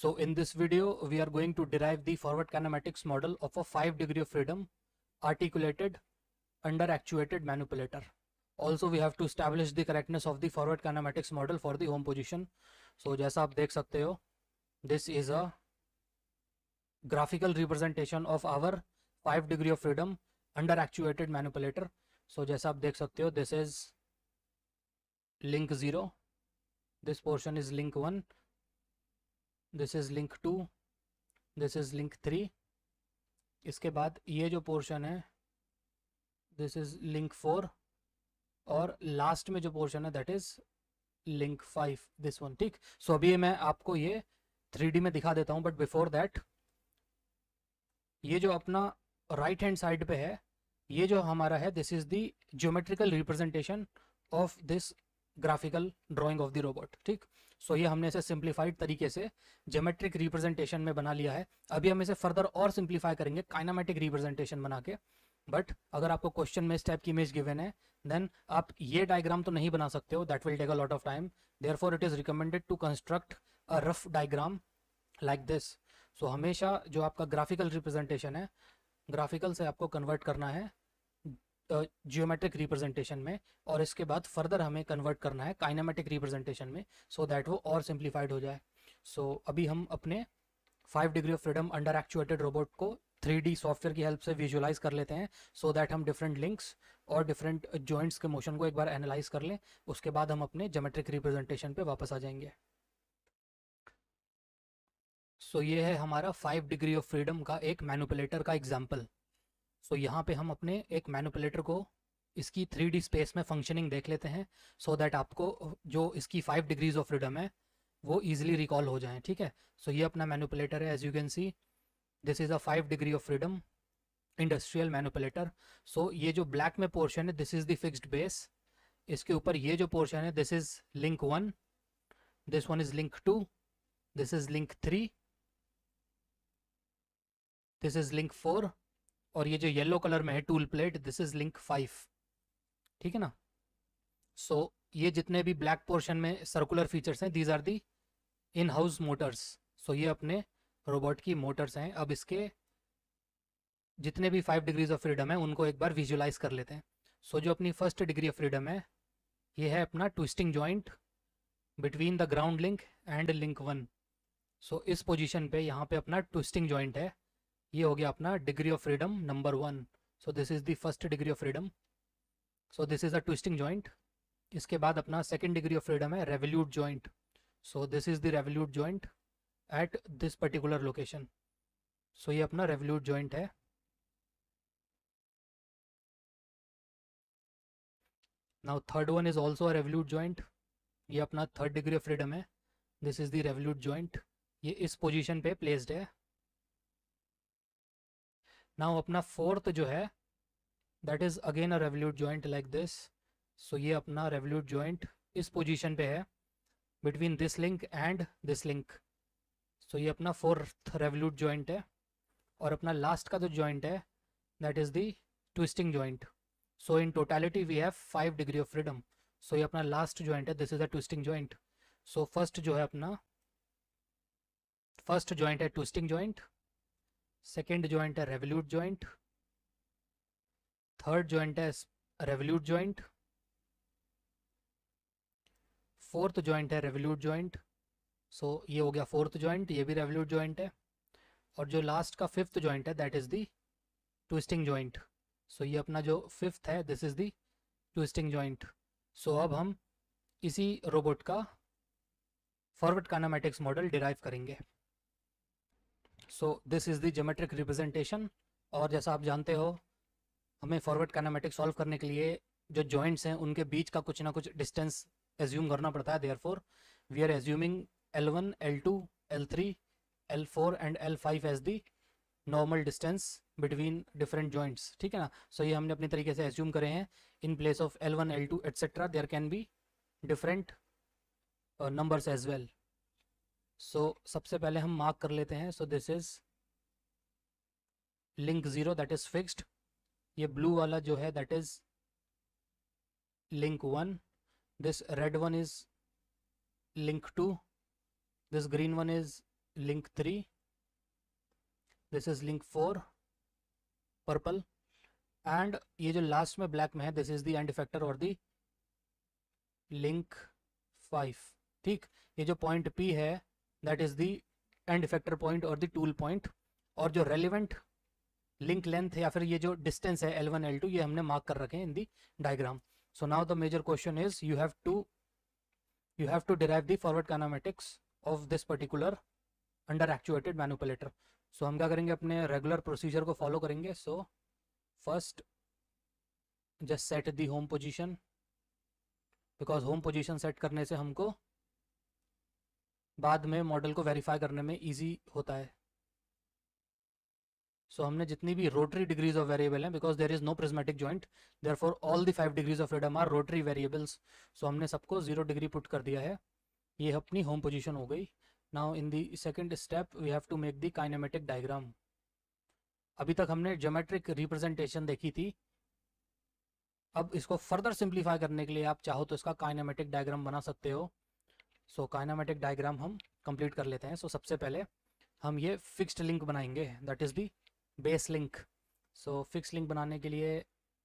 So in this video, we are going to derive the forward kinematics model of a 5-degree of freedom articulated under-actuated manipulator. Also, we have to establish the correctness of the forward kinematics model for the home position. So जैसा आप देख सकते हो, this is a graphical representation of our 5-degree of freedom under-actuated manipulator. So जैसा आप देख सकते हो, this is link 0, this portion is link 1, this is link 2, this is link 3. इसके बाद ये जो पोर्शन है this is link 4 और लास्ट में जो पोर्शन है that is link 5, this one. ठीक, so अभी मैं आपको ये 3D में दिखा देता हूँ, but before that ये जो अपना राइट हैंड साइड पे है, ये जो हमारा है this is the geometrical representation of this graphical drawing of the robot. ठीक, सो ये हमने इसे सिंप्लीफाइड तरीके से ज्योमेट्रिक रिप्रेजेंटेशन में बना लिया है. अभी हम इसे फर्दर और सिंप्लीफाई करेंगे काइनेमैटिक रिप्रेजेंटेशन बना के. बट अगर आपको क्वेश्चन में इस टाइप की इमेज गिवन है देन आप ये डायग्राम तो नहीं बना सकते हो, that will take a lot of time. Therefore it is recommended to construct a rough diagram like this. So हमेशा जो आपका ग्राफिकल रिप्रेजेंटेशन है, ग्राफिकल से आपको कन्वर्ट करना है जियोमेट्रिक रिप्रेजेंटेशन में और इसके बाद फर्दर हमें कन्वर्ट करना है काइनेमेटिक रिप्रेजेंटेशन में, सो दैट वो और सिंप्लीफाइड हो जाए. सो अभी हम अपने 5 degree of freedom under actuated robot को 3D सॉफ्टवेयर की हेल्प से विजुअलाइज कर लेते हैं, सो दैट हम डिफरेंट लिंक्स और डिफरेंट जॉइंट्स के मोशन को एक बार एनालाइज कर लें. उसके बाद हम अपने ज्योमेट्रिक रिप्रेजेंटेशन पर वापस आ जाएंगे. सो ये है हमारा 5 डिग्री ऑफ फ्रीडम का एक मैनिपुलेटर का एग्जाम्पल. सो यहाँ पे हम अपने एक मैनिपुलेटर को इसकी 3D स्पेस में फंक्शनिंग देख लेते हैं, सो दैट आपको जो इसकी 5 डिग्रीज ऑफ फ्रीडम है वो ईजिली रिकॉल हो जाए. ठीक है, सो ये अपना मैनिपुलेटर है. As you can see this is a 5 degree of freedom industrial manipulator. So ये जो ब्लैक में पोर्शन है this is the fixed base. इसके ऊपर ये जो पोर्शन है this is link 1, this one is link 2, this is link 3, this is link 4 और ये जो येलो कलर में है tool plate this is link 5. ठीक है ना. सो ये जितने भी ब्लैक पोर्शन में सर्कुलर फीचर्स हैं these are the in house motors. So ये अपने रोबोट की मोटर्स हैं. अब इसके जितने भी 5 डिग्रीज ऑफ फ्रीडम है उनको एक बार विजुलाइज कर लेते हैं. सो जो अपनी फर्स्ट डिग्री ऑफ फ्रीडम है ये है अपना twisting joint between the ground link and link 1. So इस पोजिशन पे यहाँ पे अपना ट्विस्टिंग जॉइंट है. ये हो गया अपना degree of freedom number 1. So this is the first degree of freedom. So this is a twisting joint. इसके बाद अपना सेकंड डिग्री ऑफ फ्रीडम है revolute joint. So this is the revolute joint at this particular location. So ये अपना revolute joint है. Now third one is also a revolute joint. ये अपना third degree of freedom है. This is the revolute joint. ये इस position पे placed है. नाउ अपना फोर्थ जो है that is again a revolute joint like this. So ये अपना रेवोल्यूट जॉइंट इस पोजीशन पे है between this link and this link. So ये अपना फोर्थ रेवोल्यूट जॉइंट है. और अपना लास्ट का जो जॉइंट है that is the twisting joint. So in totality we have 5 degree of freedom. So ये अपना लास्ट जॉइंट है. This is a twisting joint. So first जो है अपना फर्स्ट जॉइंट है ट्विस्टिंग जॉइंट. सेकेंड जॉइंट है रेवोल्यूट जॉइंट. थर्ड जॉइंट है revolute joint. Fourth joint है रेवोल्यूट जॉइंट. सो ये हो गया फोर्थ जॉइंट. ये भी रेवोल्यूट जॉइंट है. और जो लास्ट का फिफ्थ जॉइंट है that is the twisting joint. So ये अपना जो फिफ्थ है this is the twisting joint. So अब हम इसी रोबोट का फॉरवर्ड काइनेमैटिक्स मॉडल डिराइव करेंगे. So this is the geometric representation. और जैसा आप जानते हो हमें फॉरवर्ड काइनेमैटिक्स सॉल्व करने के लिए जो जॉइंट्स हैं उनके बीच का कुछ ना कुछ डिस्टेंस एज्यूम करना पड़ता है. Therefore we are assuming L1, L2, L3, L4 and L5 as the normal distance between different joints. ठीक है ना. सो ये हमने अपने तरीके से एज्यूम करे हैं. In place of L1, L2 etcetera there can be different numbers as well. So सबसे पहले हम मार्क कर लेते हैं. So this is link 0 that is fixed. ये ब्लू वाला जो है that is link 1. This red one is link 2. This green one is link 3, this is link 4 purple, and ये जो last में black में है this is the end effector or the link 5. ठीक, ये जो point P है that is the end effector point or the tool point, और जो relevant link length या फिर ये जो distance है L1 L2 ये हमने mark कर रखे हैं in the diagram. So now the major question is you have to derive the forward kinematics of this particular under actuated manipulator. So हम क्या करेंगे, अपने regular procedure को follow करेंगे. So first just set the home position because home position set करने से हमको बाद में मॉडल को वेरीफाई करने में इजी होता है. So हमने जितनी भी रोटरी डिग्रीज ऑफ वेरिएबल हैं, because there is no prismatic joint, therefore all the 5 degrees of freedom are rotary variables. So हमने सबको 0 डिग्री पुट कर दिया है. ये अपनी होम पोजीशन हो गई. Now in the second step we have to make the kinematic diagram. अभी तक हमने ज्योमेट्रिक रिप्रेजेंटेशन देखी थी. अब इसको फर्दर सिंप्लीफाई करने के लिए आप चाहो तो इसका काइनेमेटिक डायग्राम बना सकते हो. सो काइनेमेटिक डायग्राम हम कंप्लीट कर लेते हैं. सो सबसे पहले हम ये फिक्स्ड लिंक बनाएंगे, that is the base link. So fix link बनाने के लिए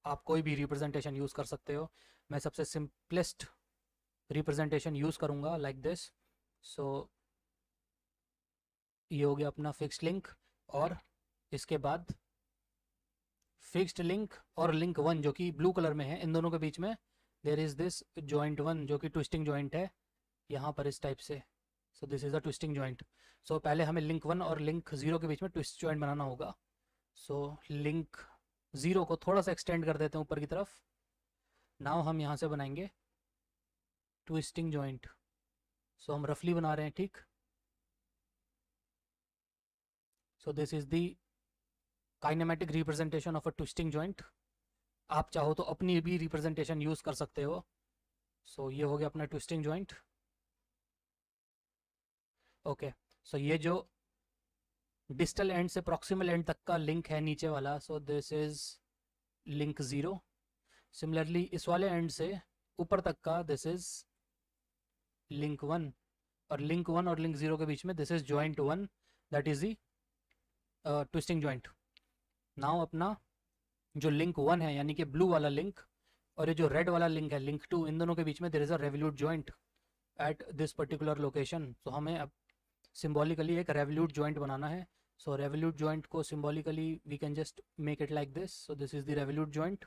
आप कोई भी रिप्रेजेंटेशन यूज़ कर सकते हो. मैं सबसे सिंपलेस्ट रिप्रेजेंटेशन यूज़ करूँगा लाइक दिस. सो ये हो गया अपना फिक्स्ड लिंक, और इसके बाद फिक्स्ड लिंक और लिंक 1 जो कि ब्लू कलर में है, इन दोनों के बीच में देयर इज़ दिस जॉइंट 1 जो कि ट्विस्टिंग जॉइंट है यहाँ पर इस टाइप से. So this is a twisting joint. So पहले हमें लिंक 1 और लिंक 0 के बीच में ट्विस्ट जॉइंट बनाना होगा. सो लिंक 0 को थोड़ा सा एक्सटेंड कर देते हैं ऊपर की तरफ. नाउ हम यहाँ से बनाएंगे ट्विस्टिंग जॉइंट. सो हम रफली बना रहे हैं. ठीक, so this is the kinematic representation of a twisting joint. आप चाहो तो अपनी भी रिप्रेजेंटेशन यूज़ कर सकते हो. सो ये हो गया अपना ट्विस्टिंग जॉइंट. ओके, सो ये जो डिस्टल एंड से प्रॉक्सिमल एंड तक का लिंक है नीचे वाला, so this is link 0. Similarly इस वाले एंड से ऊपर तक का दिस इज़ लिंक 1, और लिंक 1 और लिंक 0 के बीच में this is joint 1, that is the twisting joint. Now अपना जो लिंक 1 है यानी कि ब्लू वाला लिंक और ये जो रेड वाला लिंक है लिंक 2, इन दोनों के बीच में there is a revolute joint at this particular location. So हमें अब सिम्बॉलिकली एक रेवोल्यूट जॉइंट बनाना है. सो रेवोल्यूट जॉइंट को symbolically we can just make it like this. So this is the revolute joint.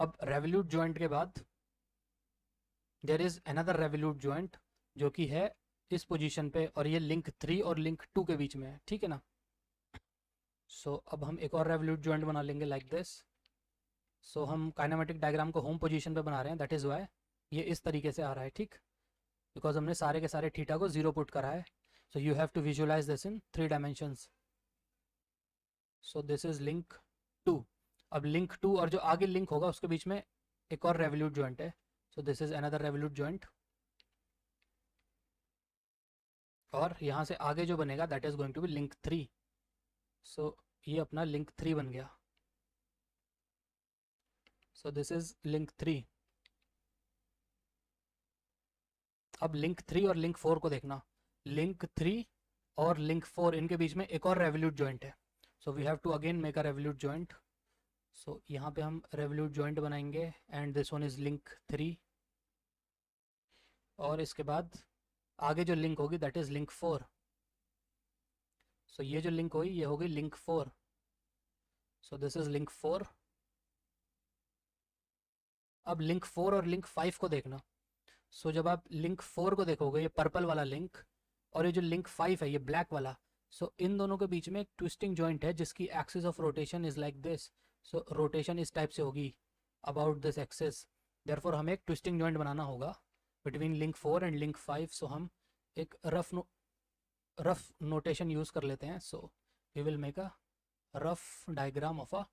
अब रेवोल्यूट जॉइंट के बाद there is another revolute joint जो कि है इस पोजीशन पे, और ये लिंक 3 और लिंक 2 के बीच में है. ठीक है ना. सो अब हम एक और रेवोल्यूट जॉइंट बना लेंगे लाइक दिस. सो हम काइनेमेटिक डायग्राम को होम पोजीशन पे बना रहे हैं, दैट इज़ वाई ये इस तरीके से आ रहा है. ठीक, बिकॉज हमने सारे के सारे थीटा को 0 पुट करा है. So you have to visualize this in 3 dimensions. So this is link 2. अब लिंक 2 और जो आगे लिंक होगा उसके बीच में एक और रेवोल्यूट जॉइंट है. So this is another revolute joint, और यहाँ से आगे जो बनेगा that is going to be link 3. So ये अपना लिंक 3 बन गया. So this is link 3. अब लिंक 3 और लिंक 4 को देखना. लिंक 3 और लिंक 4 इनके बीच में एक और रेवोल्यूट जॉइंट है. So we have to again make a revolute joint. So यहाँ पे हम रेवोल्यूट जॉइंट बनाएंगे, and this one is link 3, और इसके बाद आगे जो लिंक होगी दैट इज़ लिंक 4. सो ये जो लिंक हुई ये होगी link 4. So this is link 4. अब लिंक 4 और लिंक 5 को देखना. सो जब आप लिंक 4 को देखोगे ये पर्पल वाला लिंक और ये जो लिंक 5 है ये ब्लैक वाला. सो इन दोनों के बीच में एक ट्विस्टिंग जॉइंट है जिसकी axis of rotation is like this. So rotation इस टाइप से होगी अबाउट दिस एक्सिस. देयरफॉर हमें एक ट्विस्टिंग जॉइंट बनाना होगा between link 4 and link 5. So हम एक रफ नोटेशन यूज़ कर लेते हैं. So we will make a rough diagram of a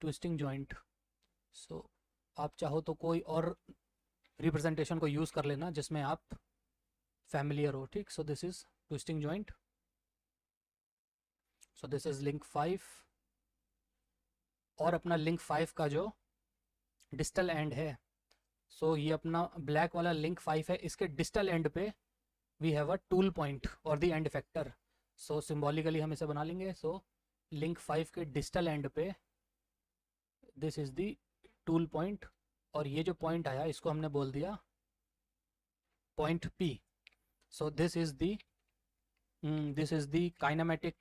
twisting joint. So आप चाहो तो कोई और रिप्रेजेंटेशन को यूज़ कर लेना जिसमें आप फैमिलियर हो. ठीक, so this is twisting joint. So this is link 5, और अपना लिंक 5 का जो डिस्टल एंड है सो ये अपना ब्लैक वाला लिंक 5 है, इसके डिस्टल एंड पे we have a tool point और the end factor. So symbolically हम इसे बना लेंगे। सो लिंक 5 के डिस्टल एंड पे this is the tool point और ये जो पॉइंट आया इसको हमने बोल दिया point P. So this is the kinematic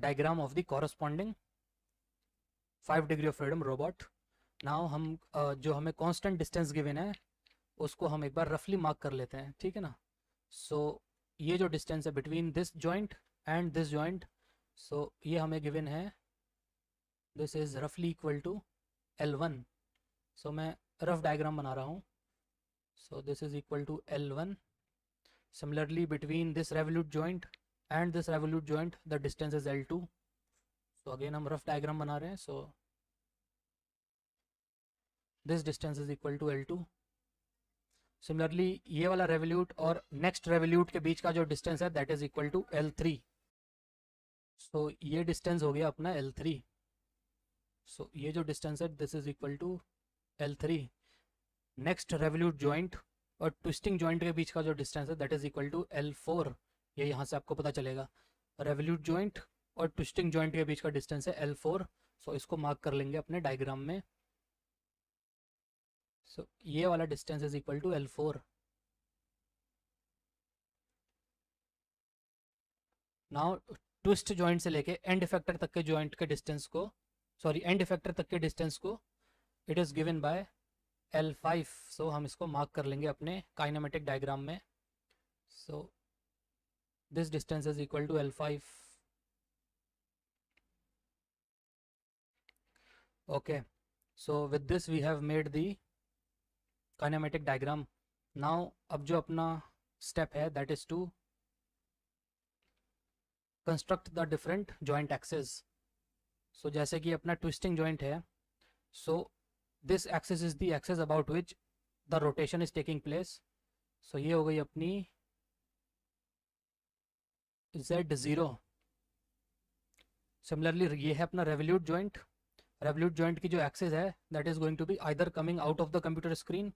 diagram of the corresponding 5 degree of freedom robot. Now हम जो हमें कांस्टेंट डिस्टेंस गिवन है उसको हम एक बार रफली मार्क कर लेते हैं, ठीक है ना। सो ये जो डिस्टेंस है between this joint and this joint, so ये हमें गिवन है दिस इज रफली इक्वल टू L1। सो मैं रफ डायग्राम बना रहा हूँ। So this is equal to L1। Similarly between this revolute joint and this revolute joint the distance is L2। So again हम rough diagram बना रहे हैं। So this distance is equal to L2। Similarly ये वाला revolute और next revolute के बीच का जो डिस्टेंस है that is equal to L3। So ये डिस्टेंस हो गया अपना L3। सो ये जो डिस्टेंस है this is equal to L3। Next revolute joint और ट्विस्टिंग जॉइंट के बीच का जो डिस्टेंस है that is equal to L4। ये यहाँ से आपको पता चलेगा, रेवोल्यूट जॉइंट और ट्विस्टिंग जॉइंट के बीच का डिस्टेंस है L4। सो इसको मार्क कर लेंगे अपने डायग्राम में। सो ये वाला distance is equal to L4। Now twist joint से लेके एंड इफेक्टर तक के जॉइंट के डिस्टेंस को, सॉरी एंड इफेक्टर तक के डिस्टेंस को it is given by L5। So हम इसको मार्क कर लेंगे अपने काइनेमेटिक डायग्राम में। So this distance is equal to L5। Okay, so with this we have made the kinematic diagram. Now अब जो अपना स्टेप है that is to construct the different joint axes. So जैसे कि अपना ट्विस्टिंग जॉइंट है, so this axis is the axis about which the rotation is taking place. So ये हो गई अपनी Z0। सिमिलरली ये है अपना रेवोल्यूट जॉइंट। रेवोल्यूट जॉइंट की जो एक्सिस है that is going to be either coming out of the computer screen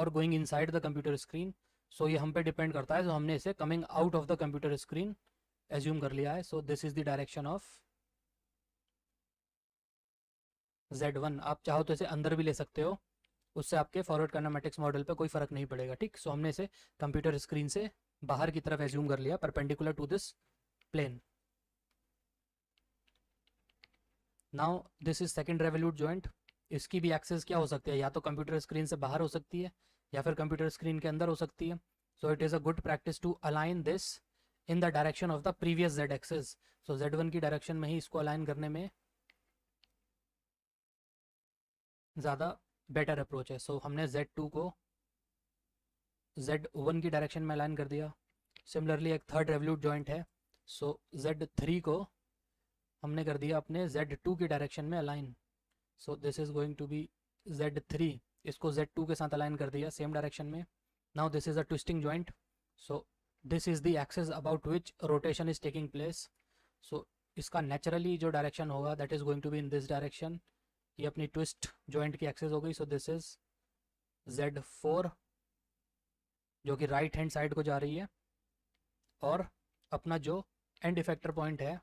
और going inside the computer screen. So ये हम पे डिपेंड करता है। सो हमने इसे coming out of the computer screen assume कर लिया है। So this is the direction of Z1। आप चाहो तो इसे अंदर भी ले सकते हो, उससे आपके फॉरवर्ड काइनेमेटिक्स मॉडल पे कोई फर्क नहीं पड़ेगा, ठीक। सो हमने इसे कंप्यूटर स्क्रीन से बाहर की तरफ एज्यूम कर लिया, perpendicular to this plane. Now this is second revolute joint. इसकी भी एक्सेस क्या हो सकती है, या तो कंप्यूटर स्क्रीन से बाहर हो सकती है या फिर कंप्यूटर स्क्रीन के अंदर हो सकती है। So it is a good practice to align this in the direction of the previous Z axes. So Z1 की डायरेक्शन में ही इसको अलाइन करने में ज़्यादा बेटर अप्रोच है। सो हमने Z2 को Z1 की डायरेक्शन में अलाइन कर दिया। सिमिलरली एक थर्ड रेवोल्यूट जॉइंट है, सो Z3 को हमने कर दिया अपने Z2 की डायरेक्शन में align. So this is going to be Z3, इसको Z2 के साथ अलाइन कर दिया सेम डायरेक्शन में। Now this is a twisting joint. So this is the axis about which rotation is taking place. So इसका naturally जो direction होगा that is going to be in this direction. ये अपनी twist joint की axes हो गई। So this is Z4 जो कि राइट हैंड साइड को जा रही है, और अपना जो एंड इफेक्टर पॉइंट है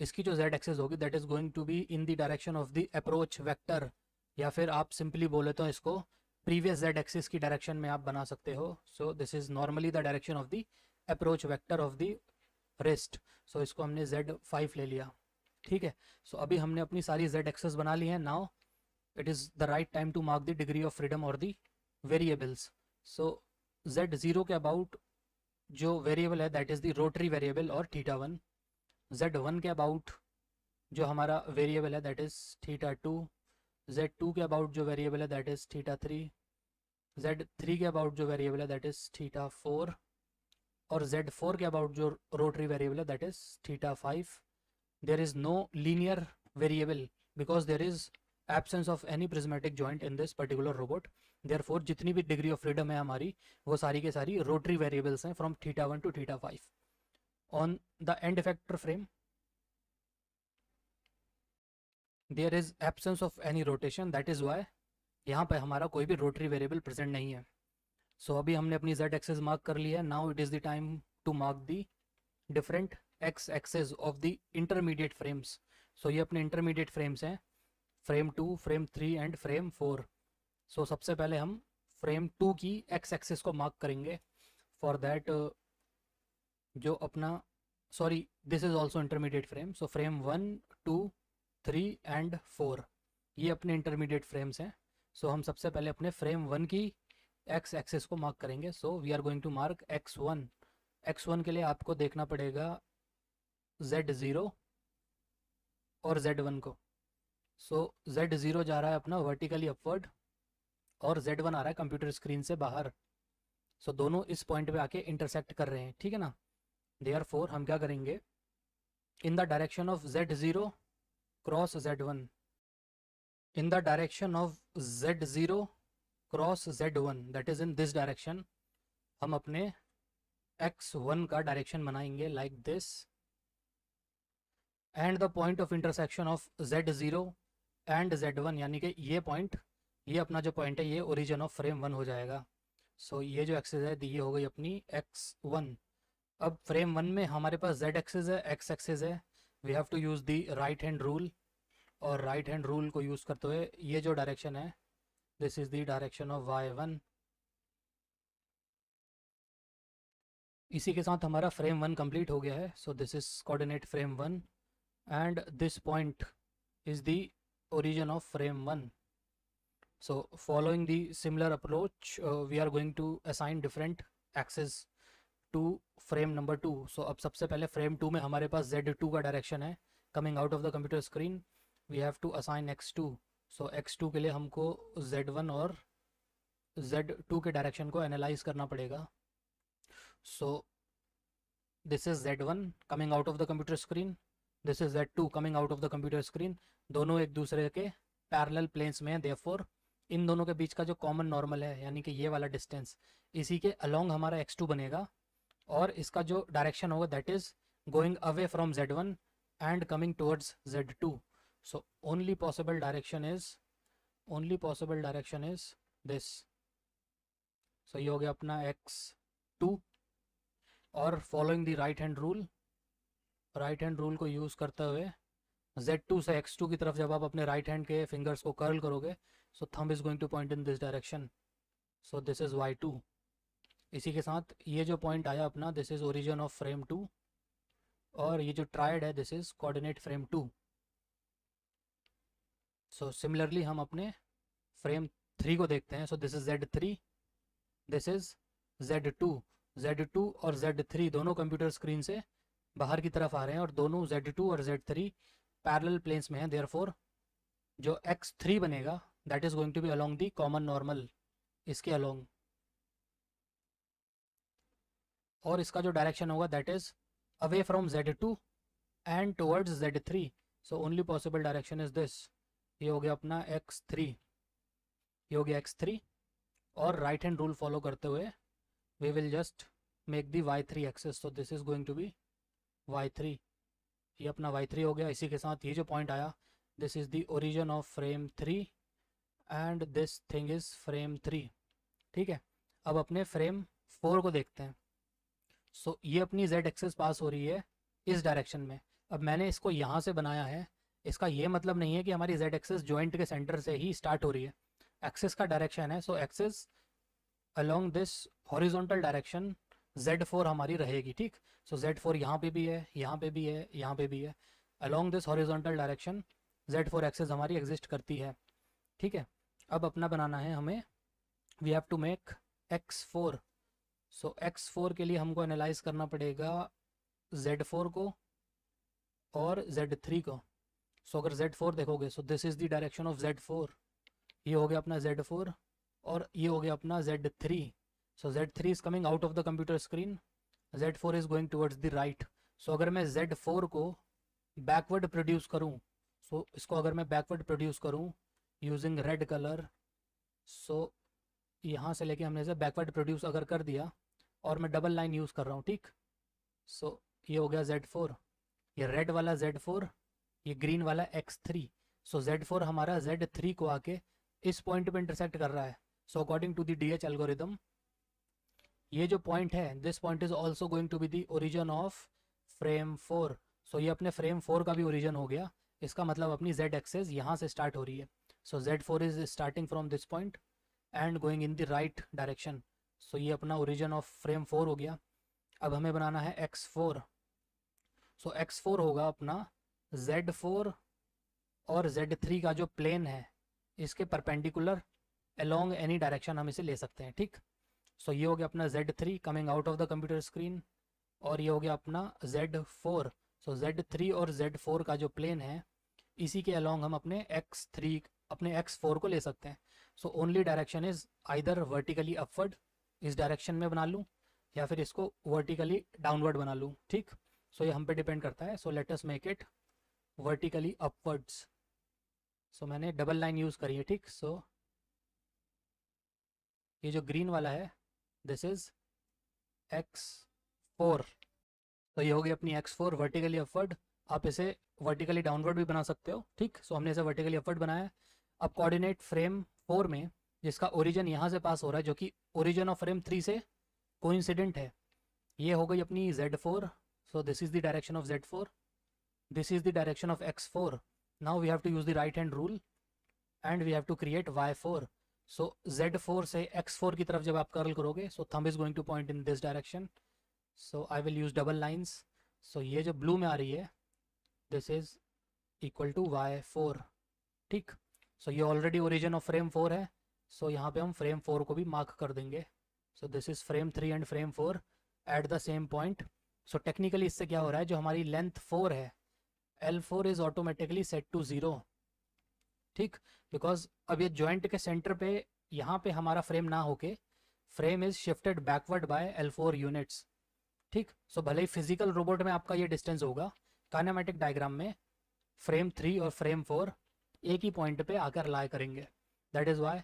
इसकी जो Z एक्सेस होगी that is going to be in the direction of the approach vector, या फिर आप सिंपली बोले तो इसको प्रीवियस Z एक्सेस की डायरेक्शन में आप बना सकते हो। So this is normally the direction of the approach vector of the wrist. So इसको हमने Z5 ले लिया, ठीक है। सो अभी हमने अपनी सारी Z एक्सेस बना ली है। Now it is the right time to mark the degree of freedom और द वेरिएबल्स। सो Z0 के अबाउट जो वेरिएबल है that is the rotary variable और थीटा 1। Z1 के अबाउट जो हमारा वेरिएबल है दैट इज़ थीटा 2। Z2 के अबाउट जो वेरिएबल है दैट इज़ थीटा 3। Z3 के अबाउट जो वेरिएबल है दैट इज़ थीटा 4, और Z4 के अबाउट जो रोटरी वेरिएबल है that is theta 5। There is no linear variable because there is absence of any prismatic joint in this particular robot. Therefore, जितनी भी degree of freedom है हमारी वो सारी के सारी rotary variables हैं from theta 1 to theta 5. On the end effector frame, there is absence of any rotation. That is why यहाँ पर हमारा कोई भी रोटरी वेरिएबल प्रेजेंट नहीं है। सो अभी हमने अपनी z एक्सेस मार्क कर ली है। Now it is the time to mark the different x axes of the intermediate frames. So ये अपने इंटरमीडिएट फ्रेम्स हैं, frame 2, frame 3 and frame 4। So सबसे पहले हम फ्रेम 2 की x एक्सेस को मार्क करेंगे। फॉर दैट जो अपना sorry this is also intermediate frame. So frame 1, 2, 3 and 4 ये अपने इंटरमीडिएट फ्रेम्स हैं। सो हम सबसे पहले अपने फ्रेम 1 की x एक्सेस को मार्क करेंगे। So we are going to mark x1। x1 के लिए आपको देखना पड़ेगा z0 और z1 को। सो z0 जा रहा है अपना वर्टिकली अपवर्ड और z1 आ रहा है कंप्यूटर स्क्रीन से बाहर। सो दोनों इस पॉइंट पे आके इंटरसेक्ट कर रहे हैं, ठीक है ना। देयरफॉर हम क्या करेंगे, in the direction of z0 cross z1, in the direction of z0 cross z1 that is in this direction हम अपने x1 का डायरेक्शन बनाएंगे like this. And the point of intersection of z0 and z1 यानी कि ये point, ये अपना जो पॉइंट है ये ओरिजिन ऑफ फ्रेम 1 हो जाएगा। सो ये जो एक्सेस है ये हो गई अपनी x1। अब फ्रेम 1 में हमारे पास z एक्सेस है, x एक्सेस है। We have to use the right hand rule और राइट हैंड रूल को यूज़ करते हुए ये जो डायरेक्शन है this is the direction of y1। इसी के साथ हमारा फ्रेम 1 कंप्लीट हो गया है। So this is coordinate frame 1 and this point is the origin of frame 1। So following the similar approach we are going to assign different axes to frame number 2। So अब सबसे पहले frame 2 में हमारे पास z2 का direction है coming out of the computer screen. We have to assign x2। So x2 के लिए हमको z1 और z2 के डायरेक्शन को एनालाइज करना पड़ेगा। So this is z1 coming out of the computer screen, this is z2 coming out of the computer screen। दोनों एक दूसरे के पैरेलल प्लेन्स में हैं, therefore इन दोनों के बीच का जो कॉमन नॉर्मल है यानी कि ये वाला डिस्टेंस, इसी के अलोंग हमारा x2 बनेगा और इसका जो डायरेक्शन होगा that is going away from z1 and coming towards z2। So only possible direction is this. So ये हो गया अपना x2 और following the right hand rule को यूज़ करते हुए z2 से x2 की तरफ जब आप अपने राइट हैंड के फिंगर्स को कर्ल करोगे so thumb is going to point in this direction. So this is y2। इसी के साथ ये जो पॉइंट आया अपना this is origin of frame 2 और ये जो ट्रायड है this is coordinate frame 2। So similarly हम अपने फ्रेम 3 को देखते हैं। So this is z3, this is z2 और z3 दोनों कंप्यूटर स्क्रीन से बाहर की तरफ आ रहे हैं और दोनों z2 और z3 पैरेलल प्लेन्स में हैं, देयरफॉर जो x3 बनेगा that is going to be along the common normal, इसके अलोंग, और इसका जो डायरेक्शन होगा that is away from z2 and towards z3। So only possible direction is this. ये हो गया अपना x3 और राइट हैंड रूल फॉलो करते हुए we will just make the y3 axis। so this is going to be y3। ये अपना y3 हो गया। इसी के साथ ये जो पॉइंट आया this is the origin of frame 3 and this thing is frame 3, ठीक है। अब अपने फ्रेम 4 को देखते हैं। so ये अपनी z एक्सेस पास हो रही है इस डायरेक्शन में। अब मैंने इसको यहाँ से बनाया है, इसका ये मतलब नहीं है कि हमारी z एक्सेस जॉइंट के सेंटर से ही स्टार्ट हो रही है। एक्सेस का डायरेक्शन है, so axes along this horizontal direction z4 हमारी रहेगी, ठीक। सो z4 यहाँ पे भी है, यहाँ पे भी है, यहाँ पे भी है। Along this horizontal direction z4 axes हमारी एग्जिस्ट करती है, ठीक है। अब अपना बनाना है हमें, we have to make x4। So x4 के लिए हमको एनालाइज करना पड़ेगा z4 को और z3 को। सो अगर z4 देखोगे so this is the direction of z4। ये हो गया अपना z4 और ये हो गया अपना z3। So z3 is coming out of the computer screen, z4 is going towards the right. So अगर मैं z4 को बैकवर्ड प्रोड्यूस करूं, सो इसको अगर मैं बैकवर्ड प्रोड्यूस करूं यूजिंग रेड कलर, सो यहाँ से लेके हमने इसे बैकवर्ड प्रोड्यूस अगर कर दिया और मैं डबल लाइन यूज़ कर रहा हूँ, ठीक। सो ये हो गया z4, ये रेड वाला z4, ये ग्रीन वाला x3। सो z4 हमारा z3 को आके इस पॉइंट पे इंटरसेक्ट कर रहा है. So according to the DH algorithm ये जो पॉइंट है this point is also going to be the origin of frame 4. So ये अपने फ्रेम 4 का भी ओरिजिन हो गया. इसका मतलब अपनी z एक्सेस यहाँ से स्टार्ट हो रही है. So z4 is starting from this point and going in the right direction. So ये अपना ओरिजिन ऑफ फ्रेम 4 हो गया. अब हमें बनाना है x4. सो x4 होगा अपना z4 और z3 का जो प्लेन है इसके परपेंडिकुलर अलोंग एनी डायरेक्शन हम इसे ले सकते हैं. ठीक. सो ये हो गया अपना z3 coming out of the computer screen और ये हो गया अपना z4. सो z3 और z4 का जो प्लेन है इसी के अलोंग हम अपने x4 को ले सकते हैं. So only direction is either vertically upward, इस डायरेक्शन में बना लूँ या फिर इसको वर्टिकली डाउनवर्ड बना लूँ. ठीक. सो ये हम पे डिपेंड करता है. So let us make it vertically upwards. So मैंने डबल लाइन यूज़ करी है. ठीक. सो ये जो ग्रीन वाला है दिस इज x4. तो ये होगी अपनी x4 वर्टिकली अपवर्ड. आप इसे वर्टिकली डाउनवर्ड भी बना सकते हो. ठीक. सो हमने इसे वर्टिकली अपवर्ड बनाया. अब कोऑर्डिनेट फ्रेम 4 में जिसका ओरिजिन यहाँ से पास हो रहा है जो कि ओरिजिन ऑफ फ्रेम 3 से कोइंसिडेंट है, ये हो गई अपनी z4. So this is the direction of z4, this is the direction of x4. Now we have to use the right hand rule and we have to create y4. So z4 से x4 की तरफ जब आप curl करोगे so thumb is going to point in this direction. So I will use double lines. So ये जो blue में आ रही है this is equal to y4. ठीक. सो ये ऑलरेडी ओरिजिन ऑफ फ्रेम 4 है. सो यहाँ पे हम फ्रेम 4 को भी मार्क कर देंगे. So this is frame 3 and frame 4 at the same point. So technically इससे क्या हो रहा है, जो हमारी लेंथ 4 है L4 is automatically set to 0. ठीक. बिकॉज अब ये जॉइंट के सेंटर पे यहाँ पे हमारा फ्रेम ना होके frame is shifted backward by L4 units. ठीक. सो भले ही फिजिकल रोबोट में आपका ये डिस्टेंस होगा, काइनेमेटिक डायग्राम में फ्रेम 3 और फ्रेम 4 एक ही पॉइंट पे आकर लाया करेंगे. दैट इज़ वाई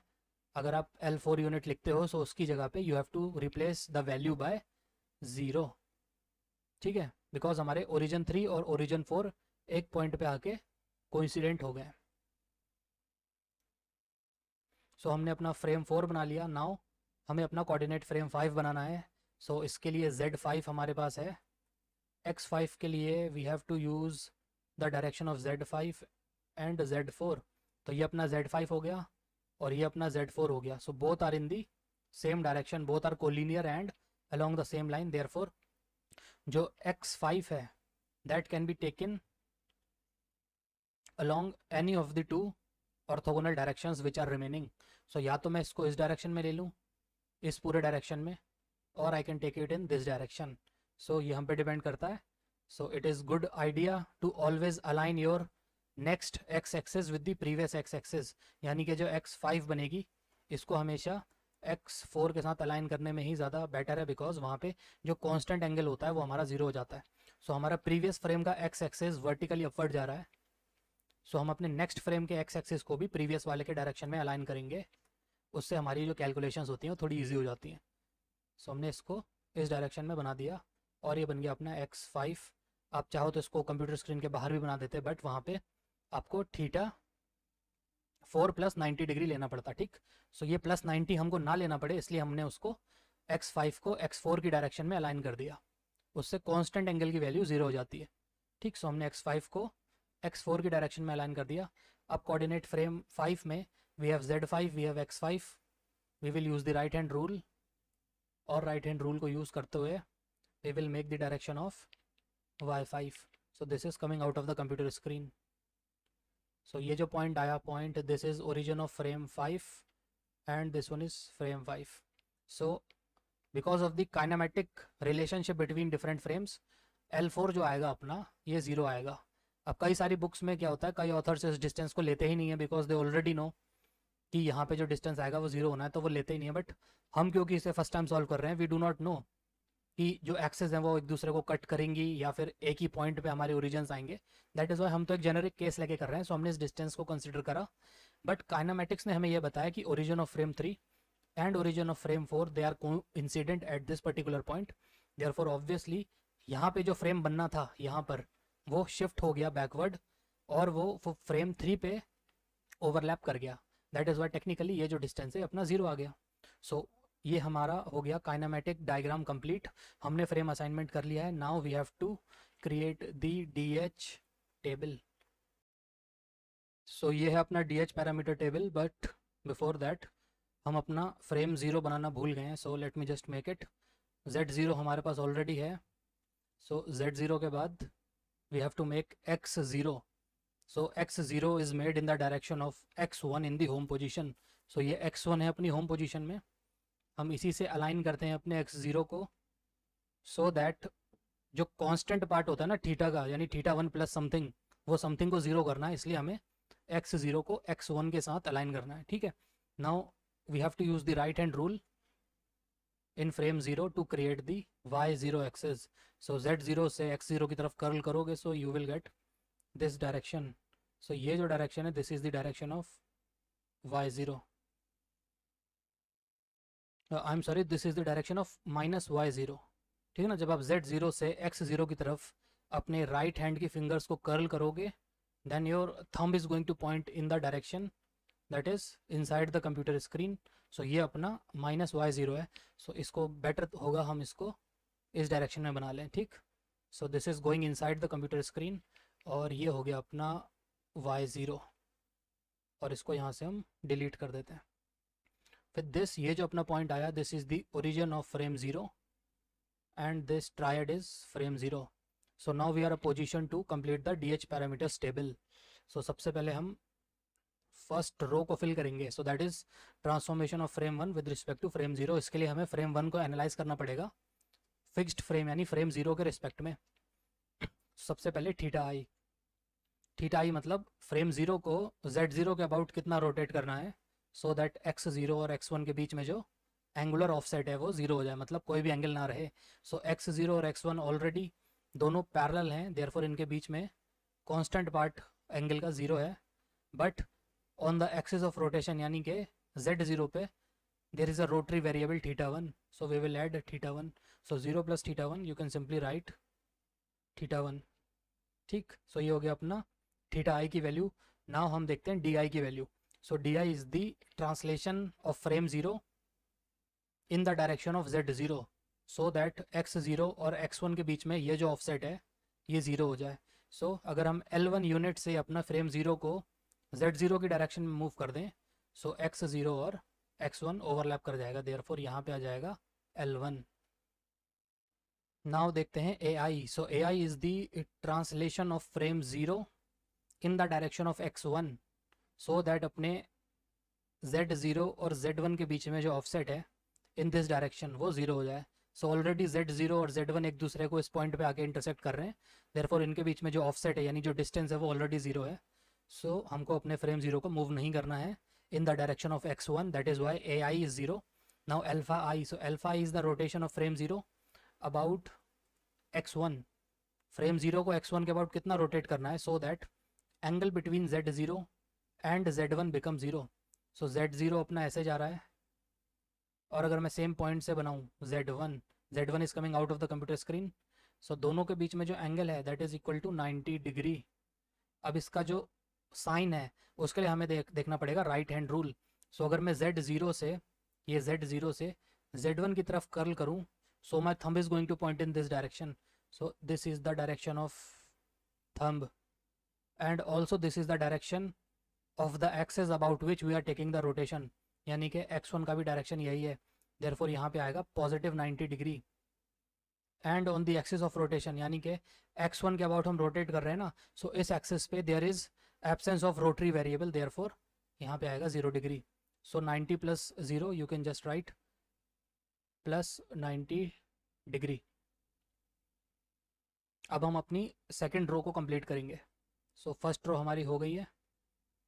अगर आप L4 यूनिट लिखते हो सो उसकी जगह पे you have to replace the value by 0. ठीक है. बिकॉज हमारे ओरिजिन 3 और ओरिजिन 4 एक पॉइंट पे आके कोइंसिडेंट हो गए. सो हमने अपना फ्रेम 4 बना लिया. नाउ हमें अपना कोऑर्डिनेट फ्रेम 5 बनाना है. सो इसके लिए z5 हमारे पास है. x5 के लिए we have to use the direction of z5 and z4. तो ये अपना z5 हो गया और ये अपना z4 हो गया. So both are in the same direction, both are collinear and along the same line. Therefore जो x5 है that can be taken along any of the two orthogonal directions which are remaining. So या तो मैं इसको इस direction में ले लूँ, इस पूरे डायरेक्शन में, और I can take it in this direction. So ये हम पे डिपेंड करता है. So it is good idea to always align your next x axis with the previous x axis. यानी कि जो x5 बनेगी इसको हमेशा x4 के साथ अलाइन करने में ही ज़्यादा बेटर है, बिकॉज वहाँ पे जो कांस्टेंट एंगल होता है वो हमारा 0 हो जाता है. सो हमारा प्रीवियस फ्रेम का x एक्सेस वर्टिकली अपवर्ड जा रहा है. सो हम अपने नेक्स्ट फ्रेम के x एक्सेस को भी प्रीवियस वाले के डायरेक्शन में अलाइन करेंगे. उससे हमारी जो कैलकुलेशंस होती हैं वो थोड़ी ईजी हो जाती हैं. सो हमने इसको इस डायरेक्शन में बना दिया और ये बन गया अपना x5. आप चाहो तो इसको कंप्यूटर स्क्रीन के बाहर भी बना देते, बट वहाँ पर आपको थीटा 4 + 90 डिग्री लेना पड़ता. ठीक. सो ये +90 हमको ना लेना पड़े इसलिए हमने उसको x5 को x4 की डायरेक्शन में अलाइन कर दिया. उससे कांस्टेंट एंगल की वैल्यू 0 हो जाती है. ठीक. सो हमने x5 को x4 की डायरेक्शन में अलाइन कर दिया. अब कोऑर्डिनेट फ्रेम 5 में we have z5, we have x5. We will use the right hand rule और राइट हैंड रूल को यूज़ करते हुए we will make the direction of y5. So this is coming out of the computer screen. So ये जो point आया point this is origin of frame 5 and this one is frame 5. So because of the kinematic relationship between different frames L4 जो आएगा अपना ये 0 आएगा. अब कई सारी बुक्स में क्या होता है, कई ऑथर्स इस डिस्टेंस को लेते ही नहीं है, बिकॉज दे ऑलरेडी नो कि यहाँ पे जो डिस्टेंस आएगा वो 0 होना है, तो वो लेते ही नहीं है. बट हम क्योंकि इसे फर्स्ट टाइम सॉल्व कर रहे हैं वी डू नॉट नो कि जो एक्सेस हैं वो एक दूसरे को कट करेंगी या फिर एक ही पॉइंट पे हमारे ओरिजिन्स आएंगे. दैट इज़ वाई हम तो एक जेनरिक केस लेके कर रहे हैं. सो हमने इस डिस्टेंस को कंसिडर करा, बट काइनेमेटिक्स ने हमें यह बताया कि origin of frame 3 and origin of frame 4 they are coincident at this particular point. Therefore obviously यहाँ पे जो फ्रेम बनना था यहाँ पर वो शिफ्ट हो गया बैकवर्ड और वो फ्रेम 3 पे ओवरलैप कर गया. दैट इज़ वाई टेक्निकली ये जो डिस्टेंस है अपना जीरो आ गया। सो ये हमारा हो गया काइनेमेटिक डायग्राम कंप्लीट, हमने फ्रेम असाइनमेंट कर लिया है। Now we have to create the DH table. So ये है अपना DH parameter table, but before that हम अपना फ्रेम ज़ीरो बनाना भूल गए हैं। So let me just make it. Z0 हमारे पास ऑलरेडी है, सो Z0 के बाद we have to make X0। So X0 is made in the direction of X1 in the home position. So ये X1 है अपनी होम पोजीशन में, हम इसी से अलाइन करते हैं अपने X0 को, सो दैट जो कांस्टेंट पार्ट होता है ना थीटा का, यानी थीटा 1 प्लस समथिंग, वो समथिंग को ज़ीरो करना है, इसलिए हमें X0 को X1 के साथ अलाइन करना है। ठीक है, now we have to use the right hand rule in frame zero to create the Y0 axis. So Z0 से X0 की तरफ कर्ल करोगे, so you will get this direction. So ये जो डायरेक्शन है this is the direction of Y0, I am sorry, this is the direction of minus Y0। ठीक है ना, जब आप Z0 से X0 की तरफ अपने राइट हैंड की फिंगर्स को कर्ल करोगे, then your thumb is going to point in the direction that is inside the computer screen. So ये अपना माइनस Y0 है, सो इसको बेटर होगा हम इसको इस डायरेक्शन में बना लें। ठीक, so this is going inside the computer screen, और ये हो गया अपना Y0, और इसको यहाँ से हम डिलीट कर देते हैं। फिर दिस, ये जो अपना पॉइंट आया this is the origin of frame zero, and this triad is frame zero. So now we are a position to complete the DH parameters table. So सबसे पहले हम फर्स्ट रो को फिल करेंगे, so that is transformation of frame one with respect to frame zero. इसके लिए हमें frame one को analyse करना पड़ेगा फिक्स्ड फ्रेम यानी फ्रेम ज़ीरो के रिस्पेक्ट में। सबसे पहले थीटा आई, थीटा आई मतलब फ्रेम ज़ीरो को Z0 के अबाउट कितना रोटेट करना है, सो दैट X0 और X1 के बीच में जो एंगुलर ऑफसेट है वो ज़ीरो हो जाए, मतलब कोई भी एंगल ना रहे। सो X0 और X1 ऑलरेडी दोनों पैरेलल हैं, देयरफॉर इनके बीच में कांस्टेंट पार्ट एंगल का ज़ीरो है, but on the axis of rotation यानी कि Z0 पे there is a rotary variable theta one, so we will add theta one. So 0 plus theta one, you can simply write theta one. ठीक, so ये हो गया अपना theta आई की value. Now हम देखते हैं डी आई की value. So D I is the translation of frame zero in the direction of Z0, so that X0 और X1 के बीच में ये जो ऑफसेट है ये ज़ीरो हो जाए। सो अगर हम L1 यूनिट से अपना फ्रेम ज़ीरो को Z0 की डायरेक्शन में मूव कर दें, सो X0 और X1 ओवरलैप कर जाएगा, देयरफॉर यहाँ पे आ जाएगा L1। नाउ देखते हैं AI। So AI is the translation of frame zero in the direction of X1, so that अपने Z0 और Z1 के बीच में जो ऑफसेट है इन दिस डायरेक्शन वो ज़ीरो हो जाए। सो ऑलरेडी Z0 और Z1 एक दूसरे को इस पॉइंट पे आके इंटरसेक्ट कर रहे हैं, देयरफॉर इनके बीच में जो ऑफसेट है यानी जो डिस्टेंस है वो ऑलरेडी ज़ीरो है। सो हमको अपने फ्रेम ज़ीरो को मूव नहीं करना है in the direction of X1, that is why AI is zero. Now alpha I, so alpha I is the rotation of frame zero about X1। Frame zero को X1 के about कितना rotate करना है, so that angle between Z0 and Z1 become zero. So Z0 अपना ऐसे जा रहा है, और अगर मैं सेम पॉइंट से बनाऊँ Z1 is coming out of the computer screen, so दोनों के बीच में जो एंगल है that is equal to 90 degree. अब इसका जो साइन है उसके लिए हमें देखना पड़ेगा राइट हैंड रूल। सो अगर मैं Z0 से Z1 की तरफ कर्ल करूँ, so my thumb is going to point in this direction, so this is the direction of thumb, and also this is the direction of the axis about which we are taking the rotation, यानी कि X1 का भी direction यही है, therefore यहाँ पे आएगा positive 90 degree. And on the axis of rotation यानी कि X1 के अबाउट हम रोटेट कर रहे हैं ना, सो इस एक्सिस पे there is absence of rotary variable, therefore यहाँ पे आएगा 0 degree. So 90 plus 0, you can just write plus 90 degree. अब हम अपनी सेकेंड रो को कंप्लीट करेंगे। सो फर्स्ट रो हमारी हो गई है,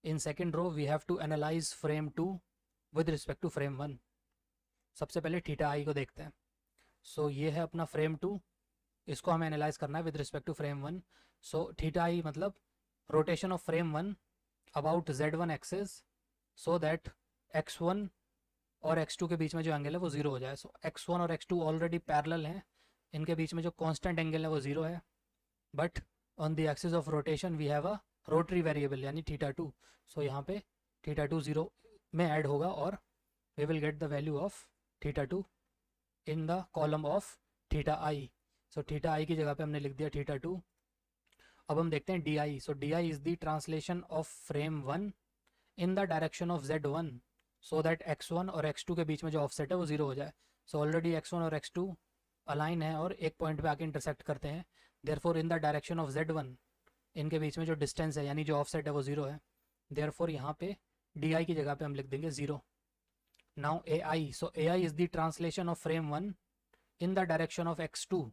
in second row we have to analyse frame two with respect to frame one. सबसे पहले थीटा आई को देखते हैं। सो ये है अपना फ्रेम टू, इसको हमें एनालाइज करना है with respect to frame one. So theta I मतलब rotation of frame one about Z1 axis, so that X1 और X2 के बीच में जो एंगल है वो ज़ीरो हो जाए। सो X1 और X2 ऑलरेडी पैरेलल हैं, इनके बीच में जो कांस्टेंट एंगल है वो ज़ीरो है, but on the axis of rotation we have a rotary variable यानी थीटा टू। सो यहाँ पे थीटा टू ज़ीरो में ऐड होगा और we will get the value of theta two in the column of theta I. So theta आई की जगह पे हमने लिख दिया थीटा टू. अब हम देखते हैं D I. So D I is the translation of frame one in the direction of Z one so that X one और एक्स टू के बीच में जो ऑफसेट है वो जीरो हो जाए. सो ऑलरेडी एक्स वन और एक्स टू अलाइन है और एक पॉइंट पे आके इंटरसेक्ट करते हैं. Therefore in the direction of Z one इनके बीच में जो डिस्टेंस है यानी जो ऑफसेट है वो जीरो है. देयरफॉर यहाँ पे डी आई की जगह पे हम लिख देंगे zero. Now A I. So A I is the translation of frame one in the direction of x two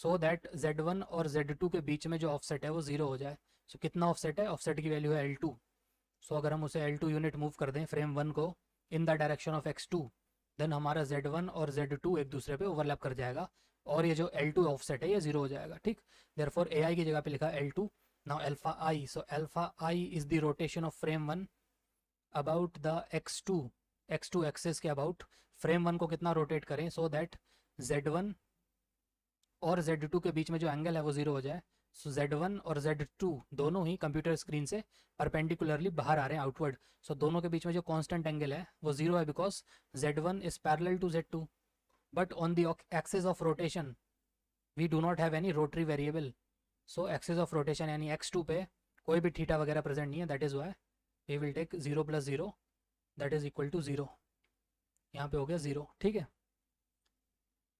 so that Z one और जेड टू के बीच में जो ऑफसेट है वो जीरो हो जाए. सो कितना ऑफसेट है? ऑफसेट की वैल्यू है एल टू. सो अगर हम उसे एल टू यूनिट मूव कर दें फ्रेम वन को in the direction of x two then हमारा जेड वन और जेड टू एक दूसरे पे ओवरलैप कर जाएगा और ये जो एल टू ऑफसेट है ये जीरो हो जाएगा. ठीक. देयरफॉर ए आई की जगह पे लिखा L two. Now alpha I. So alpha I is the rotation of frame one about the x two access के अबाउट. फ्रेम वन को कितना रोटेट करें सो दैट जेड वन और Z2 के बीच में जो एंगल है वो जीरो हो जाए. सो Z1 और Z2 दोनों ही कंप्यूटर स्क्रीन से परपेंडिकुलरली बाहर आ रहे हैं आउटवर्ड. सो दोनों के बीच में जो कांस्टेंट एंगल है वो जीरो है because Z1 is parallel to Z2 but on the axis of rotation we do not have any rotary variable. So axis of rotation यानी X2 पे कोई भी थीटा वगैरह प्रेजेंट नहीं है. That is why we will take 0 + 0 that is equal to 0. यहाँ पे हो गया 0. ठीक है.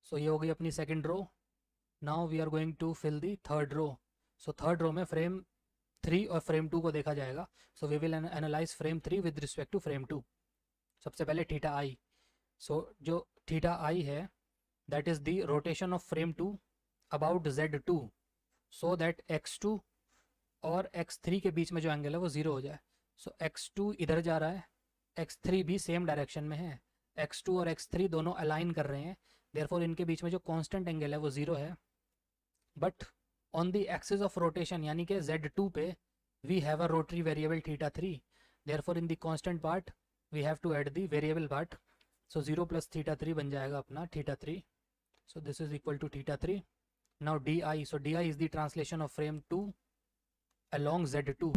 सो ये हो गई अपनी second row. Now we are going to fill the third row. So third row में फ्रेम थ्री और फ्रेम टू को देखा जाएगा. So we will analyse frame three with respect to frame two. सबसे पहले थीटा आई. सो जो theta आई है that is the rotation of frame two about Z two so that x two और x three के बीच में जो एंगल है वो ज़ीरो हो जाए. सो एक्स टू इधर जा रहा है, एक्स थ्री भी सेम डायरेक्शन में है. एक्स टू और एक्स थ्री दोनों अलाइन कर रहे हैं. देयरफॉर इनके बीच में जो कॉन्स्टेंट एंगल है वो ज़ीरो है but on the axis of rotation यानी कि Z2 पे we have a rotary variable theta 3. Therefore in the constant part we have to add the variable part. So 0 + θ3 बन जाएगा अपना θ3. So this is equal to θ3. Now D I. So D I is the translation of frame 2 along Z2.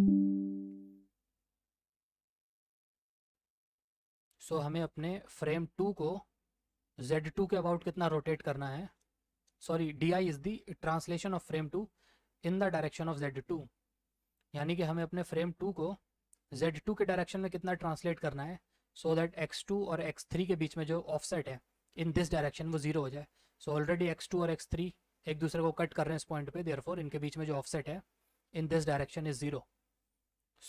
So हमें अपने frame 2 को Z2 के about कितना rotate करना है. Sorry, D I is the translation of frame two in the direction of Z two यानी कि हमें अपने फ्रेम टू को जेड टू के डायरेक्शन में कितना ट्रांसलेट करना है सो दैट एक्स टू और एक्स थ्री के बीच में जो ऑफसेट है इन दिस डायरेक्शन वो जीरो हो जाए. सो ऑलरेडी एक्स टू और एक्स थ्री एक दूसरे को कट कर रहे हैं इस पॉइंट पे. देयरफॉर इनके बीच में जो ऑफसेट है in this direction is zero.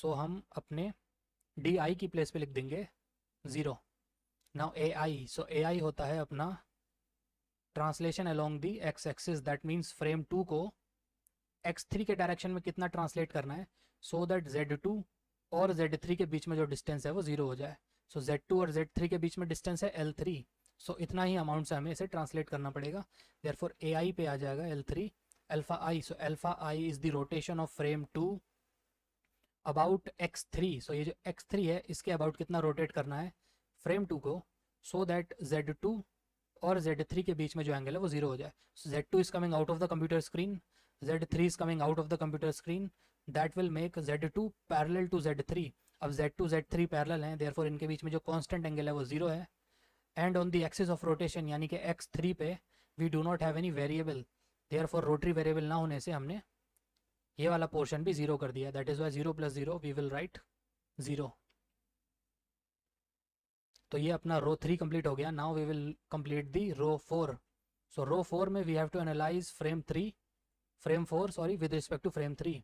So हम अपने डी आई की प्लेस पे लिख देंगे 0. नाउ ए आई. सो ए आई होता है अपना translation along the x axis. That means frame two को एक्स थ्री के डायरेक्शन में कितना ट्रांसलेट करना है सो दैट जेड टू और जेड थ्री के बीच में जो डिस्टेंस है वो जीरो हो जाए. सो जेड टू और जेड थ्री के बीच में डिस्टेंस है L3. सो इतना ही अमाउंट से हमें इसे ट्रांसलेट करना पड़ेगा. देयरफॉर ए आई पे आ जाएगा L3. Alpha I. So alpha I is the rotation of frame two about x three. So ये जो एक्स थ्री है इसके अबाउट कितना रोटेट करना है फ्रेम टू को सो दैट जेड टू और Z3 के बीच में जो एंगल है वो जीरो हो जाए. Z2 is coming out of the computer screen, Z3 is coming out of the computer screen. That will make Z2 parallel to Z3. अब Z2 Z3 पैरेलल हैं, देयरफॉर इनके बीच में जो कांस्टेंट एंगल है वो जीरो है. And on the axis of rotation यानी कि X3 पे we do not have any variable. Therefore rotary variable ना होने से हमने ये वाला पोर्शन भी जीरो कर दिया. That is why 0 + 0 we will write 0. तो ये अपना रो 3 कंप्लीट हो गया. Now we will complete the row 4. So row 4 में we have to analyse frame 4 with respect to frame 3.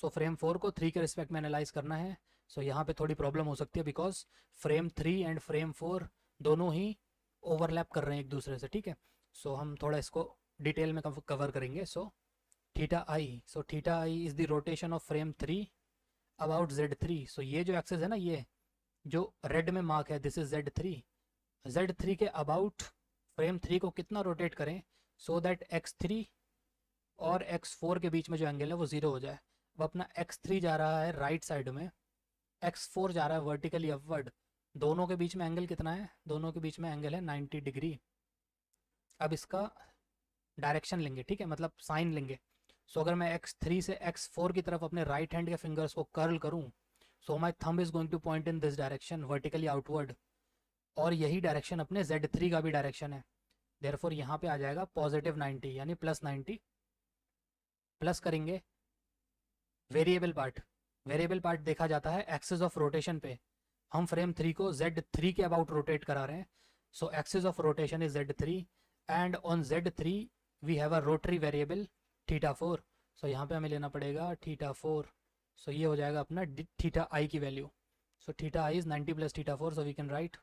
So frame 4 को 3 के रिस्पेक्ट में एनालाइज करना है. सो यहाँ पे थोड़ी प्रॉब्लम हो सकती है बिकॉज फ्रेम 3 एंड फ्रेम 4 दोनों ही ओवरलैप कर रहे हैं एक दूसरे से. ठीक है. सो हम थोड़ा इसको डिटेल में कवर करेंगे. So theta I. So theta I is the rotation of frame 3 about Z3. So ये जो एक्सेस है ना, ये जो रेड में मार्क है, दिस इज Z3. Z3 के अबाउट फ्रेम 3 को कितना रोटेट करें सो दैट X3 और X4 के बीच में जो एंगल है वो ज़ीरो हो जाए. अब अपना X3 जा रहा है राइट साइड में, X4 जा रहा है वर्टिकली अपवर्ड. दोनों के बीच में एंगल कितना है? दोनों के बीच में एंगल है 90 डिग्री. अब इसका डायरेक्शन लेंगे, ठीक है, मतलब साइन लेंगे. सो अगर मैं X3 से X4 की तरफ अपने राइट हैंड के फिंगर्स को कर्ल करूँ so my thumb is going to point in this direction vertically outward, और यही डायरेक्शन अपने Z3 का भी डायरेक्शन है. देयरफॉर यहाँ पे आ जाएगा पॉजिटिव 90 यानी प्लस 90. प्लस करेंगे वेरिएबल पार्ट. वेरिएबल पार्ट देखा जाता है एक्सिस ऑफ रोटेशन पे. हम फ्रेम 3 को Z3 के अबाउट रोटेट करा रहे हैं, so axis of rotation is Z3 and on Z3 we have a rotary variable theta 4. So यहाँ पे हमें लेना पड़ेगा थीटा 4. सो ये हो जाएगा अपना थीटा आई की value. So theta i is 90 plus theta 4, so we can write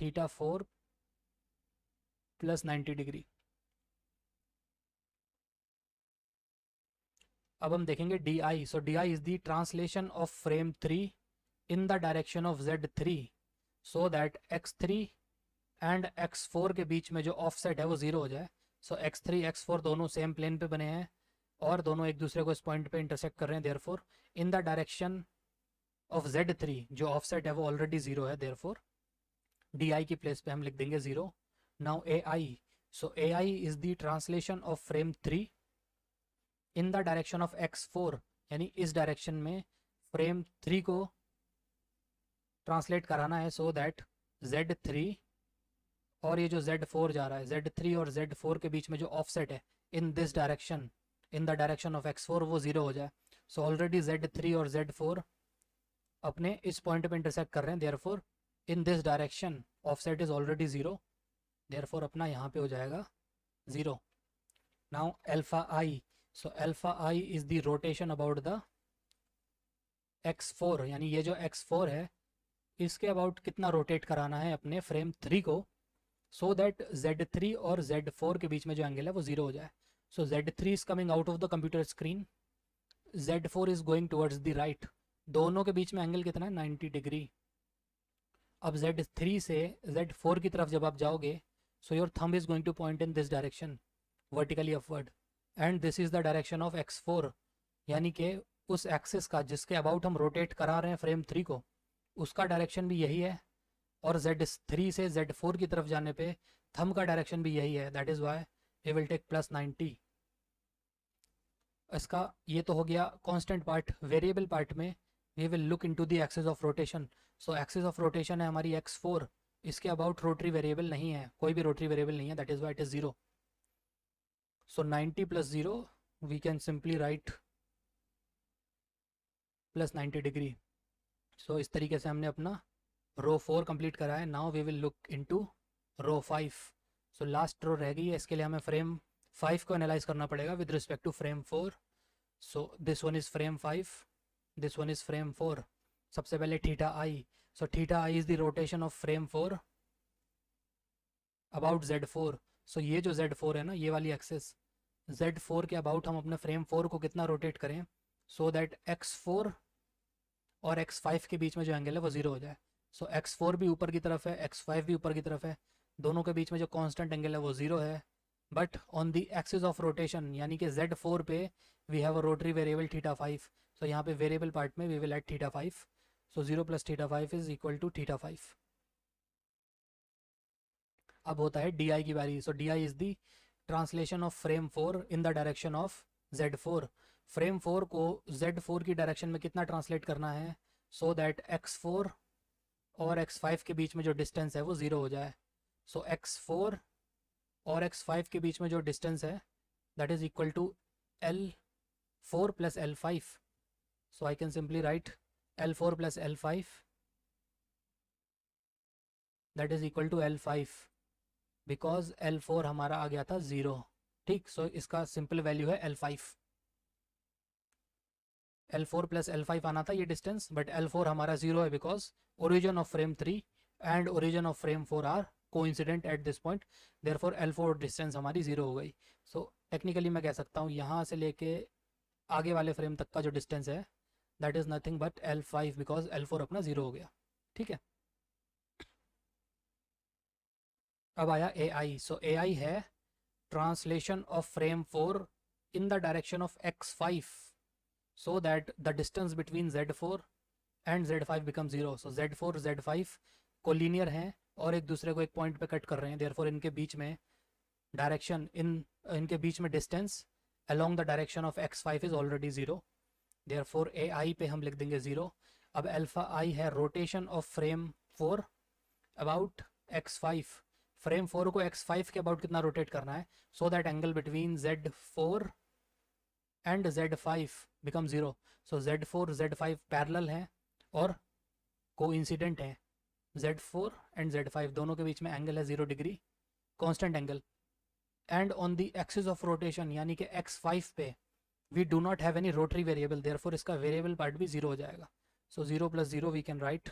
theta 4 plus 90 degree. अब हम देखेंगे d I. So D I is the translation of frame 3 in the direction of Z3 so that X3 and X4 के बीच में जो offset है वो zero हो जाए. सो X3 X4 दोनों सेम प्लेन पे बने हैं और दोनों एक दूसरे को इस पॉइंट पे इंटरसेक्ट कर रहे हैं. Therefore in the direction of Z3 जो ऑफसेट है वो ऑलरेडी जीरो है. देयरफॉर डी आई की प्लेस पे हम लिख देंगे zero. Now A I. So A i is the translation of frame 3 in the direction of X4 यानी इस डायरेक्शन में फ्रेम 3 को ट्रांसलेट कराना है, सो दैट Z3 और ये जो Z4 जा रहा है, Z3 और Z4 के बीच में जो ऑफसेट है in this direction in the direction of X4 वो जीरो हो जाए. सो ऑलरेडी Z3 और Z4 अपने इस पॉइंट पे इंटरसेक्ट कर रहे हैं. Therefore in this direction offset is already zero. Therefore अपना यहाँ पे हो जाएगा zero. Now alpha I. So alpha i is the rotation about the X4 यानी ये जो X4 है इसके अबाउट कितना रोटेट कराना है अपने फ्रेम 3 को, सो दैट Z3 और Z4 के बीच में जो एंगल है वो जीरो हो जाए. So Z3 is coming out of the computer screen, Z4 is going towards the right. दोनों के बीच में एंगल कितना है 90 डिग्री. अब Z3 से Z4 की तरफ जब आप जाओगे, so your thumb is going to point in this direction vertically upward and this is the direction of X4 यानी कि उस एक्सिस का जिसके अबाउट हम रोटेट करा रहे हैं फ्रेम 3 को उसका डायरेक्शन भी यही है और Z3 से Z4 की तरफ जाने पे थंब का डायरेक्शन भी यही है. That is why we will take plus 90. इसका ये तो हो गया कांस्टेंट पार्ट. वेरिएबल पार्ट में we will look into the axis of rotation. So axis of rotation है हमारी X4, इसके अबाउट रोटरी वेरिएबल नहीं है, कोई भी रोटरी वेरिएबल नहीं है. That is why it is zero. So 90 plus zero we can simply write plus 90 degree. So इस तरीके से हमने अपना रो 4 कंप्लीट करा है. Now we will look into row 5. So last row रह गई है, इसके लिए हमें फ्रेम 5 को एनालाइज करना पड़ेगा with respect to frame 4. So this one is frame 5, this one is frame 4. सबसे पहले theta I. So theta I is the rotation of frame 4 about Z4. So ये जो Z4 है ना, ये वाली एक्सिस, Z4 के अबाउट हम अपने फ्रेम 4 को कितना रोटेट करें, सो दैट X4 और X5 के बीच में जो एंगल है वो जीरो हो जाए. सो X4 भी ऊपर की तरफ है, X5 भी ऊपर की तरफ है, दोनों के बीच में जो कांस्टेंट एंगल है वो जीरो है. But on the axis of rotation यानी कि Z4 पे we have a rotary variable theta 5. So यहाँ पे वेरिएबल पार्ट में we will add theta 5. So 0 plus theta 5 is equal to theta 5. अब होता है डी आई की बारी. So D I is the translation of frame 4 in the direction of Z4. Frame 4 को Z4 की डायरेक्शन में कितना ट्रांसलेट करना है, सो दैट X4 और X5 के बीच में जो डिस्टेंस है वो ज़ीरो हो जाए. सो X4 और X5 के बीच में जो डिस्टेंस है that is equal to L4 plus L5. So I can simply write L4 plus L5 that is equal to L5 because L4 हमारा आ गया था ज़ीरो. ठीक. सो इसका सिंपल वैल्यू है L5. L4 प्लस L5 आना था ये डिस्टेंस, बट L4 हमारा जीरो है because origin of frame 3 and origin of frame 4 are coincident at this point. Therefore L4 distance हमारी जीरो हो गई. सो टेक्निकली मैं कह सकता हूँ यहाँ से लेके आगे वाले फ्रेम तक का जो डिस्टेंस है that is nothing but L5 because L4 अपना ज़ीरो हो गया. ठीक है. अब आया AI. सो AI है translation of frame 4 in the direction of X5 so that the distance between Z4 and Z5 becomes 0. So Z4 Z5 को linear हैं और एक दूसरे को एक पॉइंट पे कट कर रहे हैं. देयरफॉर इनके बीच में डायरेक्शन इनके बीच में distance along the direction of X5 is already zero. Therefore AI पे हम लिख देंगे ज़ीरो अब अल्फा आई है rotation of frame 4 about x5। Frame 4 को x5 के अबाउट कितना रोटेट करना है so that angle between z4 and z5 become 0। So z4 z5 parallel हैं और कोइंसिडेंट हैं। z4 एंड z5 दोनों के बीच में एंगल है 0 degree, constant angle. And on the axis of rotation यानी कि x5 पे we do not have any rotary variable, therefore इसका वेरिएबल पार्ट भी 0 हो जाएगा। So 0 + 0 we can write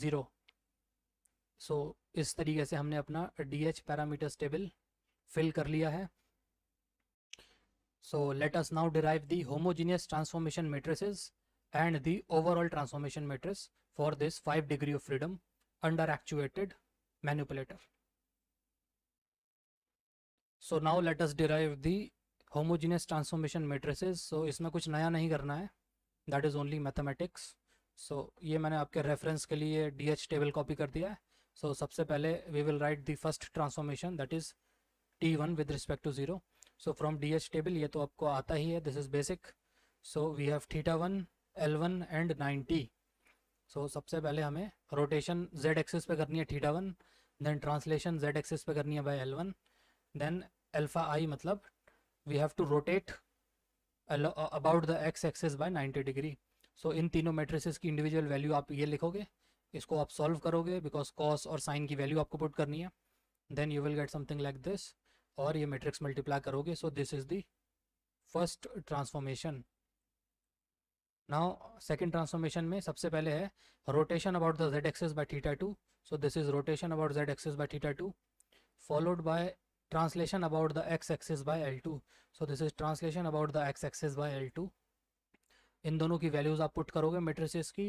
0। So इस तरीके से हमने अपना DH पैरामीटर्स टेबल फिल कर लिया है। So let us now derive the homogeneous transformation matrices and the overall transformation matrix for this 5 degree of freedom under actuated manipulator. So now let us derive the homogeneous transformation matrices. So इसमें कुछ नया नहीं करना है, that is only mathematics. So ये मैंने आपके reference के लिए DH table copy कर दिया है। So सबसे पहले we will write the first transformation that is T1 with respect to 0. So from DH table ये तो आपको आता ही है, this is basic. So we have theta 1, L1 and 90. सो सबसे पहले हमें रोटेशन z एक्सिस पे करनी है theta 1, then translation z axis पे करनी है by L1, then alpha I मतलब we have to rotate about the x axis by 90 degree. So इन तीनों मैट्रिसेस की इंडिविजुअल वैल्यू आप ये लिखोगे, इसको आप सॉल्व करोगे बिकॉज कॉस और साइन की वैल्यू आपको पुट करनी है, then you will get something like this और ये मैट्रिक्स मल्टीप्लाई करोगे। So this is the first transformation. Now second transformation में सबसे पहले है rotation about the z axis by theta 2। So this is rotation about z axis by theta 2 followed by translation about the x axis by L2। So this is translation about the x axis by L2। इन दोनों की values आप put करोगे matrices की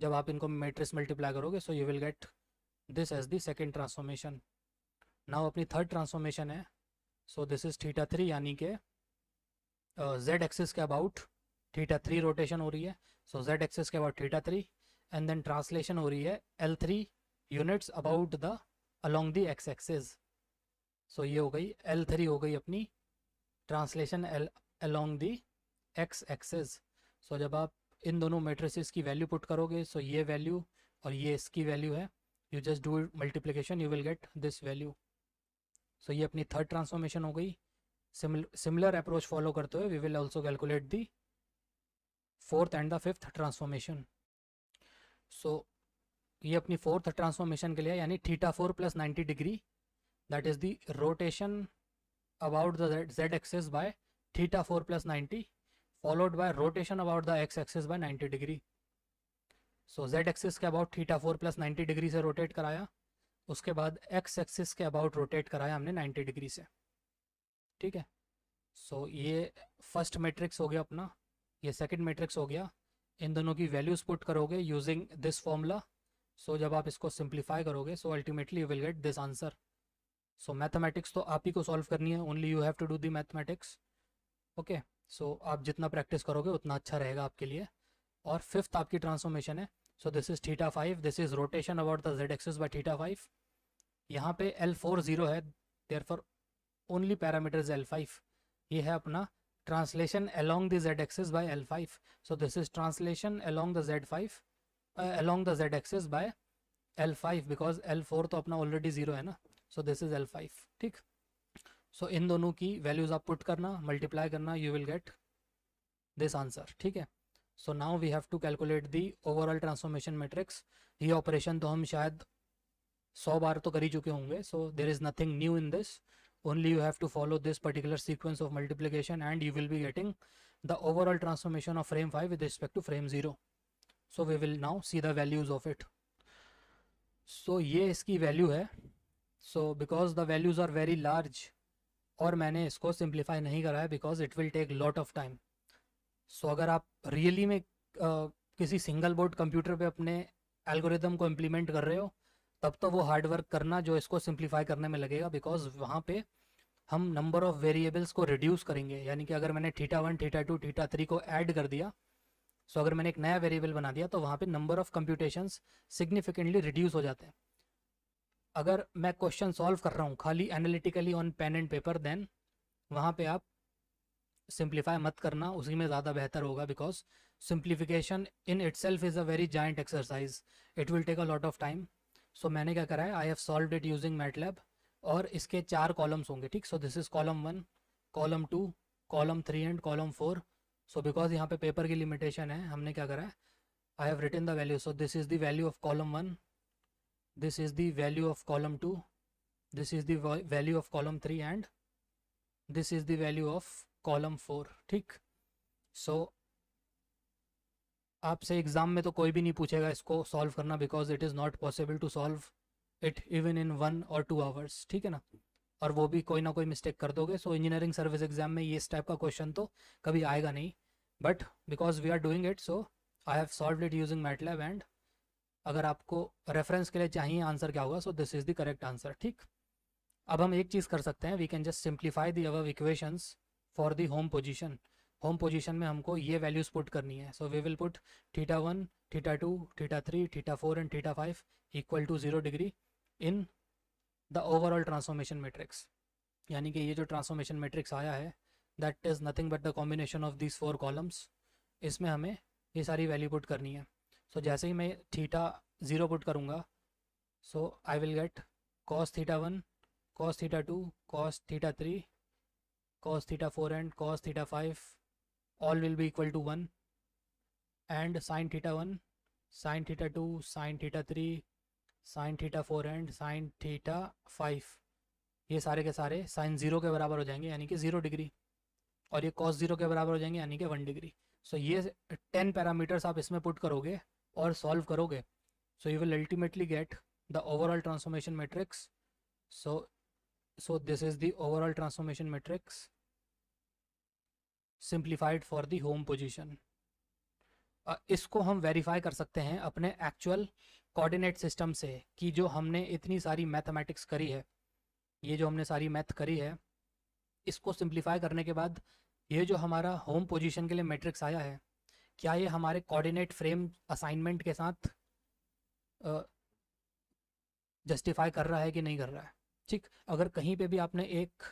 जब आप इनको matrix multiply करोगे। So you will get this as the second transformation. Now अपनी थर्ड ट्रांसफॉर्मेशन है। सो दिस इज थीटा 3 यानी के z एक्सिस के अबाउट थीटा 3 रोटेशन हो रही है। सो z एक्सिस के about theta 3 and then translation हो रही है L3 units about the along the x axis. So ये हो गई L3 हो गई अपनी translation along the x axis. So जब आप इन दोनों मैट्रिसेस की वैल्यू पुट करोगे, सो ये वैल्यू और ये इसकी वैल्यू है, you just do multiplication you will get this value. So ये अपनी थर्ड ट्रांसफॉर्मेशन हो गई। सिमिलर अप्रोच फॉलो करते हुए we will also calculate the fourth and the fifth transformation. So ये अपनी फोर्थ ट्रांसफॉर्मेशन के लिए यानी theta 4 + 90 degree that is the rotation about the z axis by theta 4 + 90 followed by rotation about the x axis by 90 degree. So z axis के about theta 4 + 90 degree से rotate कराया, उसके बाद x एक्सिस के about rotate कराया हमने 90 degree से, ठीक है। सो ये फर्स्ट मैट्रिक्स हो गया अपना, ये सेकंड मैट्रिक्स हो गया। इन दोनों की वैल्यूज पुट करोगे यूजिंग दिस फॉर्मूला। सो जब आप इसको सिंप्लीफाई करोगे so ultimately you will get this answer. So mathematics तो आप ही को सॉल्व करनी है, only you have to do the mathematics, okay. So आप जितना प्रैक्टिस करोगे उतना अच्छा रहेगा आपके लिए। और फिफ्थ आपकी ट्रांसफॉर्मेशन है। So this is theta 5, this is rotation about the z axis by theta 5। यहाँ पे L4 0 है, देयरफॉर ओनली पैरामीटर्स L5। ये है अपना translation along the z axis by L5. So this is translation along the z axis by L5 because L4 तो अपना already 0 है ना। So this is L5, ठीक। So इन दोनों की values आप put करना, multiply करना, you will get this answer, ठीक है। So now we have to calculate the overall transformation matrix. ये operation तो हम शायद 100 बार तो कर ही चुके होंगे। So there is nothing new in this. Only you have to follow this particular sequence of multiplication and you will be getting the overall transformation of frame 5 with respect to frame 0. So we will now see the values of it. So ये इसकी value है. So because the values are very large और मैंने इसको simplify नहीं करा है because it will take lot of time. So अगर आप really में किसी single board computer पे अपने algorithm को implement कर रहे हो तब तो वो हार्ड वर्क करना जो इसको सिंप्लीफाई करने में लगेगा, बिकॉज वहाँ पे हम नंबर ऑफ वेरिएबल्स को रिड्यूस करेंगे। यानी कि अगर मैंने थीटा 1, थीटा 2, थीटा 3 को ऐड कर दिया, सो अगर मैंने एक नया वेरिएबल बना दिया तो वहाँ पे number of computations significantly reduce हो जाते हैं। अगर मैं क्वेश्चन सॉल्व कर रहा हूँ खाली analytically on pen and paper, then वहाँ पर आप सिंप्लीफाई मत करना, उसी में ज़्यादा बेहतर होगा, because simplification in itself is a very giant exercise, it will take a lot of time. So मैंने क्या करा है, I have solved it using MATLAB, और इसके चार कॉलम्स होंगे, ठीक। So this is column 1, column 2, column 3 and column 4। So because यहाँ पे पेपर की लिमिटेशन है, हमने क्या करा है, I have written the value. So this is the value of column 1, this is the value of column 2, this is the value of column 3 and this is the value of column 4, ठीक। So आपसे exam में तो कोई भी नहीं पूछेगा इसको solve करना, because it is not possible to solve it even in 1 और 2 आवर्स, ठीक है ना, और वो भी कोई ना कोई मिस्टेक कर दोगे। सो इंजीनियरिंग सर्विस एग्जाम में ये इस टाइप का क्वेश्चन तो कभी आएगा नहीं, but because we are doing it, so I have solved it using MATLAB. And अगर आपको रेफरेंस के लिए चाहिए आंसर क्या होगा, so this is the correct answer, ठीक। अब हम एक चीज़ कर सकते हैं, we can just simplify the above equations for the home position. Home position में हमको ये वैल्यूज़ पुट करनी है, so we will put theta 1, theta 2, theta 3, theta 4 and theta 5 equal to 0 degree in the overall transformation matrix. यानी कि ये जो transformation matrix आया है, that is nothing but the combination of these 4 columns. इसमें हमें ये सारी वैल्यू पुट करनी है। सो जैसे ही मैं थीटा 0 पुट करूँगा, so I will get cos theta 1, cos theta 2, cos theta 3, cos theta 4 and cos theta 5 all will be equal to 1, and sin theta 1, sin theta 2, sin theta 3, sin theta 4 and sin theta 5 ये सारे के सारे sin 0 के बराबर हो जाएंगे, यानी कि 0 डिग्री, और ये cos 0 के बराबर हो जाएंगे, यानी कि 1 डिग्री। सो ये 10 पैरामीटर्स आप इसमें पुट करोगे और सॉल्व करोगे, so you will ultimately get the overall transformation matrix. So this is the overall transformation matrix simplified for the home position. इसको हम वेरीफाई कर सकते हैं अपने एक्चुअल कोऑर्डिनेट सिस्टम से, कि जो हमने इतनी सारी मैथमेटिक्स करी है, ये जो हमने सारी मैथ करी है, इसको सिंप्लीफाई करने के बाद ये जो हमारा होम पोजीशन के लिए मैट्रिक्स आया है, क्या ये हमारे कोऑर्डिनेट फ्रेम असाइनमेंट के साथ जस्टिफाई कर रहा है कि नहीं कर रहा है, ठीक। अगर कहीं पे भी आपने एक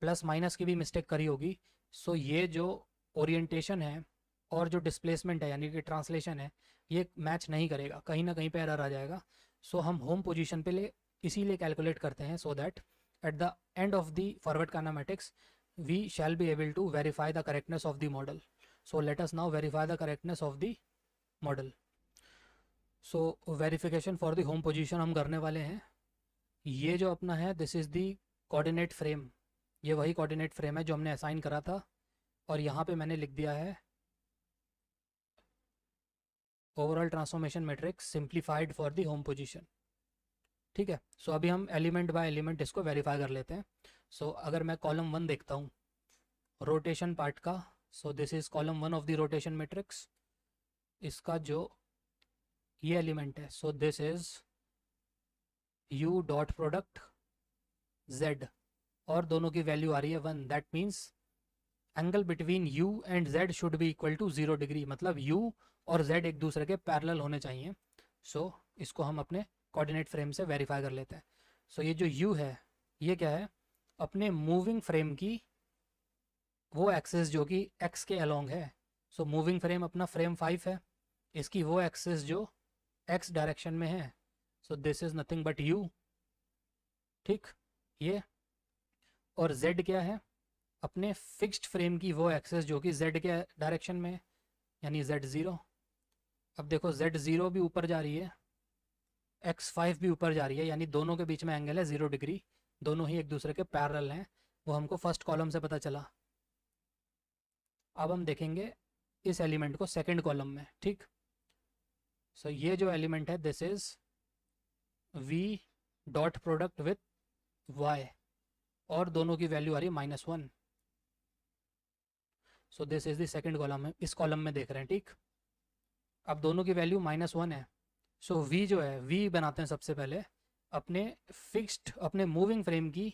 प्लस माइनस की भी मिस्टेक करी होगी, सो ये जो ओरिएंटेशन है और जो डिस्प्लेसमेंट है, यानी कि ट्रांसलेशन है, ये मैच नहीं करेगा, कहीं ना कहीं पे एरर आ जाएगा। सो हम होम पोजीशन पे इसीलिए कैलकुलेट करते हैं, so that at the end of the forward kinematics we shall be able to verify the correctness of the model. So let us now verify the correctness of the model. So verification for the home position हम करने वाले हैं। ये जो अपना है, this is the coordinate frame, ये वही कोऑर्डिनेट फ्रेम है जो हमने असाइन करा था, और यहाँ पे मैंने लिख दिया है overall transformation matrix simplified for the home position, ठीक है। सो अभी हम एलिमेंट बाय एलिमेंट इसको वेरीफाई कर लेते हैं। सो अगर मैं कॉलम 1 देखता हूँ, रोटेशन पार्ट का, so this is column 1 of the rotation matrix. इसका जो ये एलिमेंट है, so this is u dot product z, और दोनों की वैल्यू आ रही है 1, that means angle between u and z should be equal to 0 degree, मतलब u और z एक दूसरे के पैरेलल होने चाहिए। सो इसको हम अपने कोऑर्डिनेट फ्रेम से वेरीफाई कर लेते हैं। सो ये जो u है, ये क्या है, अपने मूविंग फ्रेम की वो एक्सिस जो कि x के अलोंग है। सो मूविंग फ्रेम अपना फ्रेम 5 है, इसकी वो एक्सिस जो x डायरेक्शन में है, so this is nothing but u, ठीक, ये, और z क्या है, अपने फिक्स्ड फ्रेम की वो एक्सेस जो कि z के डायरेक्शन में है, यानी z 0। अब देखो z 0 भी ऊपर जा रही है, x 5 भी ऊपर जा रही है, यानी दोनों के बीच में एंगल है 0 डिग्री, दोनों ही एक दूसरे के पैरेलल हैं, वो हमको फर्स्ट कॉलम से पता चला। अब हम देखेंगे इस एलिमेंट को सेकेंड कॉलम में, ठीक। सो ये जो एलिमेंट है, this is v dot product with y, और दोनों की वैल्यू आ रही है -1। So this is the second column है, इस कॉलम में देख रहे हैं, ठीक। अब दोनों की वैल्यू -1 है। सो v जो है, v बनाते हैं सबसे पहले अपने फिक्स्ड, अपने मूविंग फ्रेम की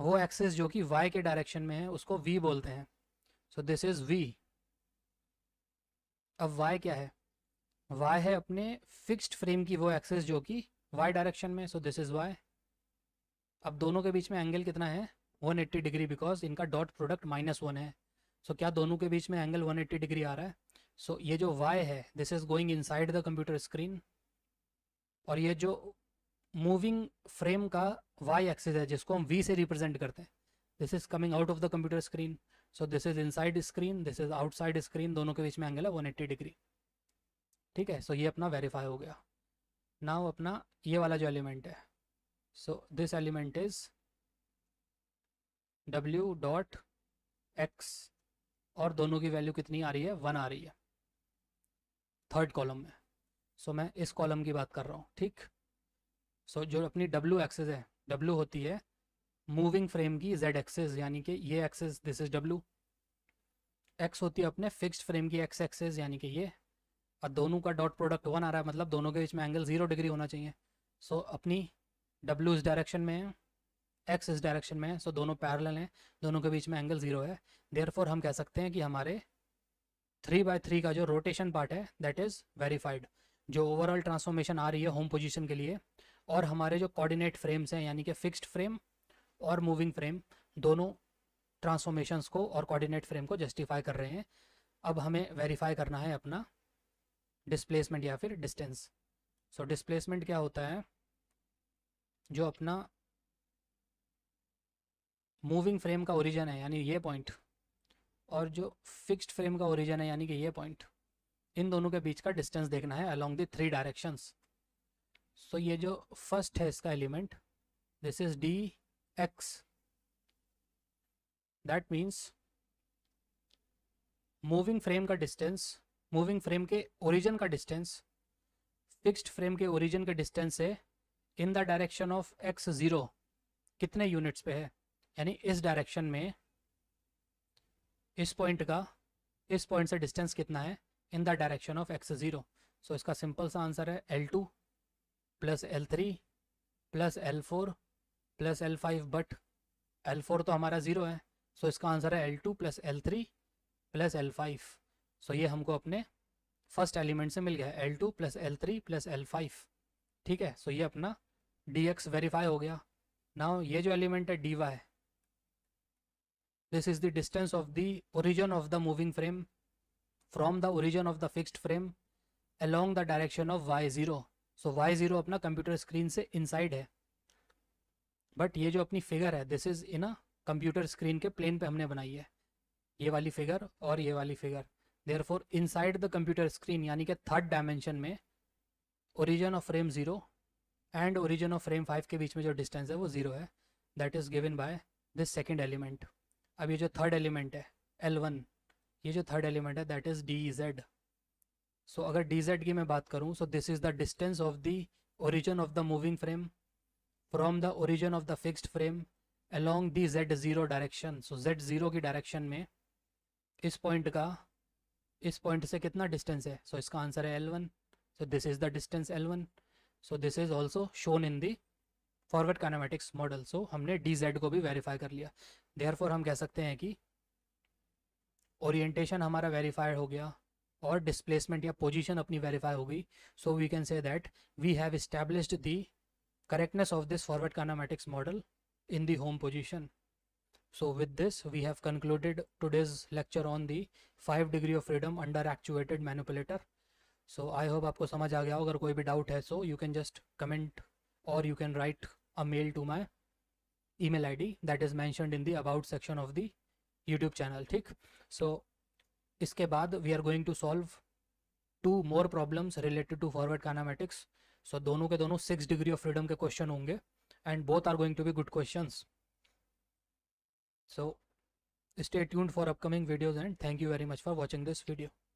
वो एक्सेस जो कि y के डायरेक्शन में है, उसको v बोलते हैं। So this is v। अब y क्या है, y है अपने फिक्स्ड फ्रेम की वो एक्सेस जो कि y डायरेक्शन में, सो दिस इज़ y। अब दोनों के बीच में एंगल कितना है, 180 डिग्री, बिकॉज इनका डॉट प्रोडक्ट -1 है। सो क्या दोनों के बीच में एंगल 180 डिग्री आ रहा है? सो ये जो y है this is going inside the computer screen, और ये जो मूविंग फ्रेम का y एक्सिस है जिसको हम v से रिप्रेजेंट करते हैं, this is coming out of the computer screen. So this is inside screen, this is outside screen, दोनों के बीच में एंगल है 180 डिग्री. ठीक है, सो ये अपना वेरीफाई हो गया. नाउ अपना ये वाला जो एलिमेंट है, so this element is w dot x, और दोनों की वैल्यू कितनी आ रही है? 1 आ रही है थर्ड कॉलम में. सो मैं इस कॉलम की बात कर रहा हूँ. ठीक, सो जो अपनी w एक्सेस है, w होती है मूविंग फ्रेम की z एक्सेस, यानी कि ये axis this is w. x होती है अपने फिक्स्ड फ्रेम की x एक्सेस, यानी कि ये, और दोनों का डॉट प्रोडक्ट 1 आ रहा है, मतलब दोनों के बीच में एंगल 0 डिग्री होना चाहिए. सो अपनी w इस डायरेक्शन में है, x इस डायरेक्शन में है, सो दोनों पैरेलल हैं, दोनों के बीच में एंगल 0 है. देयरफॉर हम कह सकते हैं कि हमारे 3/3 का जो रोटेशन पार्ट है दैट इज़ वेरीफाइड, जो ओवरऑल ट्रांसफॉर्मेशन आ रही है होम पोजीशन के लिए, और हमारे जो कोऑर्डिनेट फ्रेम्स हैं यानी कि फिक्स्ड फ्रेम और मूविंग फ्रेम, दोनों ट्रांसफॉर्मेशंस को और कोऑर्डिनेट फ्रेम को जस्टिफाई कर रहे हैं. अब हमें वेरीफाई करना है अपना डिस्प्लेसमेंट या फिर डिस्टेंस. सो डिस्प्लेसमेंट क्या होता है? जो अपना मूविंग फ्रेम का ओरिजिन है यानी ये पॉइंट, और जो फिक्स्ड फ्रेम का ओरिजिन है यानी कि ये पॉइंट, इन दोनों के बीच का डिस्टेंस देखना है अलोंग द 3 डायरेक्शंस. सो ये जो फर्स्ट है इसका element this is D x, that means moving frame का डिस्टेंस, मूविंग फ्रेम के ओरिजिन का डिस्टेंस फिक्स्ड फ्रेम के ओरिजिन के डिस्टेंस से in the direction of X 0 कितने यूनिट्स पे है, यानी इस डायरेक्शन में इस पॉइंट का इस पॉइंट से डिस्टेंस कितना है in the direction of X 0. So इसका सिंपल सा आंसर है L2 plus L3 plus L4 plus L5, but L4 तो हमारा 0 है. सो इसका आंसर है L2 plus L3 plus L5. सो ये हमको अपने फर्स्ट एलिमेंट से मिल गया है L2 plus L3 plus L5. ठीक है, सो ये अपना dx वेरीफाई हो गया. नाउ ये जो एलिमेंट है dy, this is the distance of the origin of the moving frame from the origin of the fixed frame along the direction of y0. So y0 अपना computer screen से inside है, but ये जो अपनी figure है this is in a computer screen के plane पे हमने बनाई है, ये वाली figure और ये वाली figure. Therefore inside the computer screen यानी कि third dimension में origin of frame 0 and origin of frame 5 के बीच में जो distance है वो 0 है, that is given by this second element. अब ये जो थर्ड एलिमेंट है L1, ये जो थर्ड एलिमेंट है दैट इज़ dz. सो अगर dz की मैं बात करूं, so this is the distance of the origin of the moving frame from the origin of the fixed frame along the z0 direction. So z0 की direction में इस point का इस पॉइंट से कितना डिस्टेंस है? सो इसका आंसर है L1. So this is the distance L1. So this is also shown in the forward kinematics model. So हमने dz को भी वेरीफाई कर लिया. देयरफॉर हम कह सकते हैं कि ओरिएंटेशन हमारा वेरीफाइड हो गया और डिस्प्लेसमेंट या पोजीशन अपनी वेरीफाई हो गई. So we can say that we have established the correctness of this forward kinematics model in the home position. So with this we have concluded today's lecture on the 5 degree of freedom under actuated manipulator. So I hope आपको समझ आ गया हो. अगर कोई भी doubt है so you can just comment or you can write a mail to my email id that is mentioned in the about section of the YouTube channel. ठीक, so इसके बाद we are going to solve 2 more problems related to forward kinematics. So दोनों के दोनों 6 degree of freedom के question होंगे and both are going to be good questions. So stay tuned for upcoming videos and thank you very much for watching this video.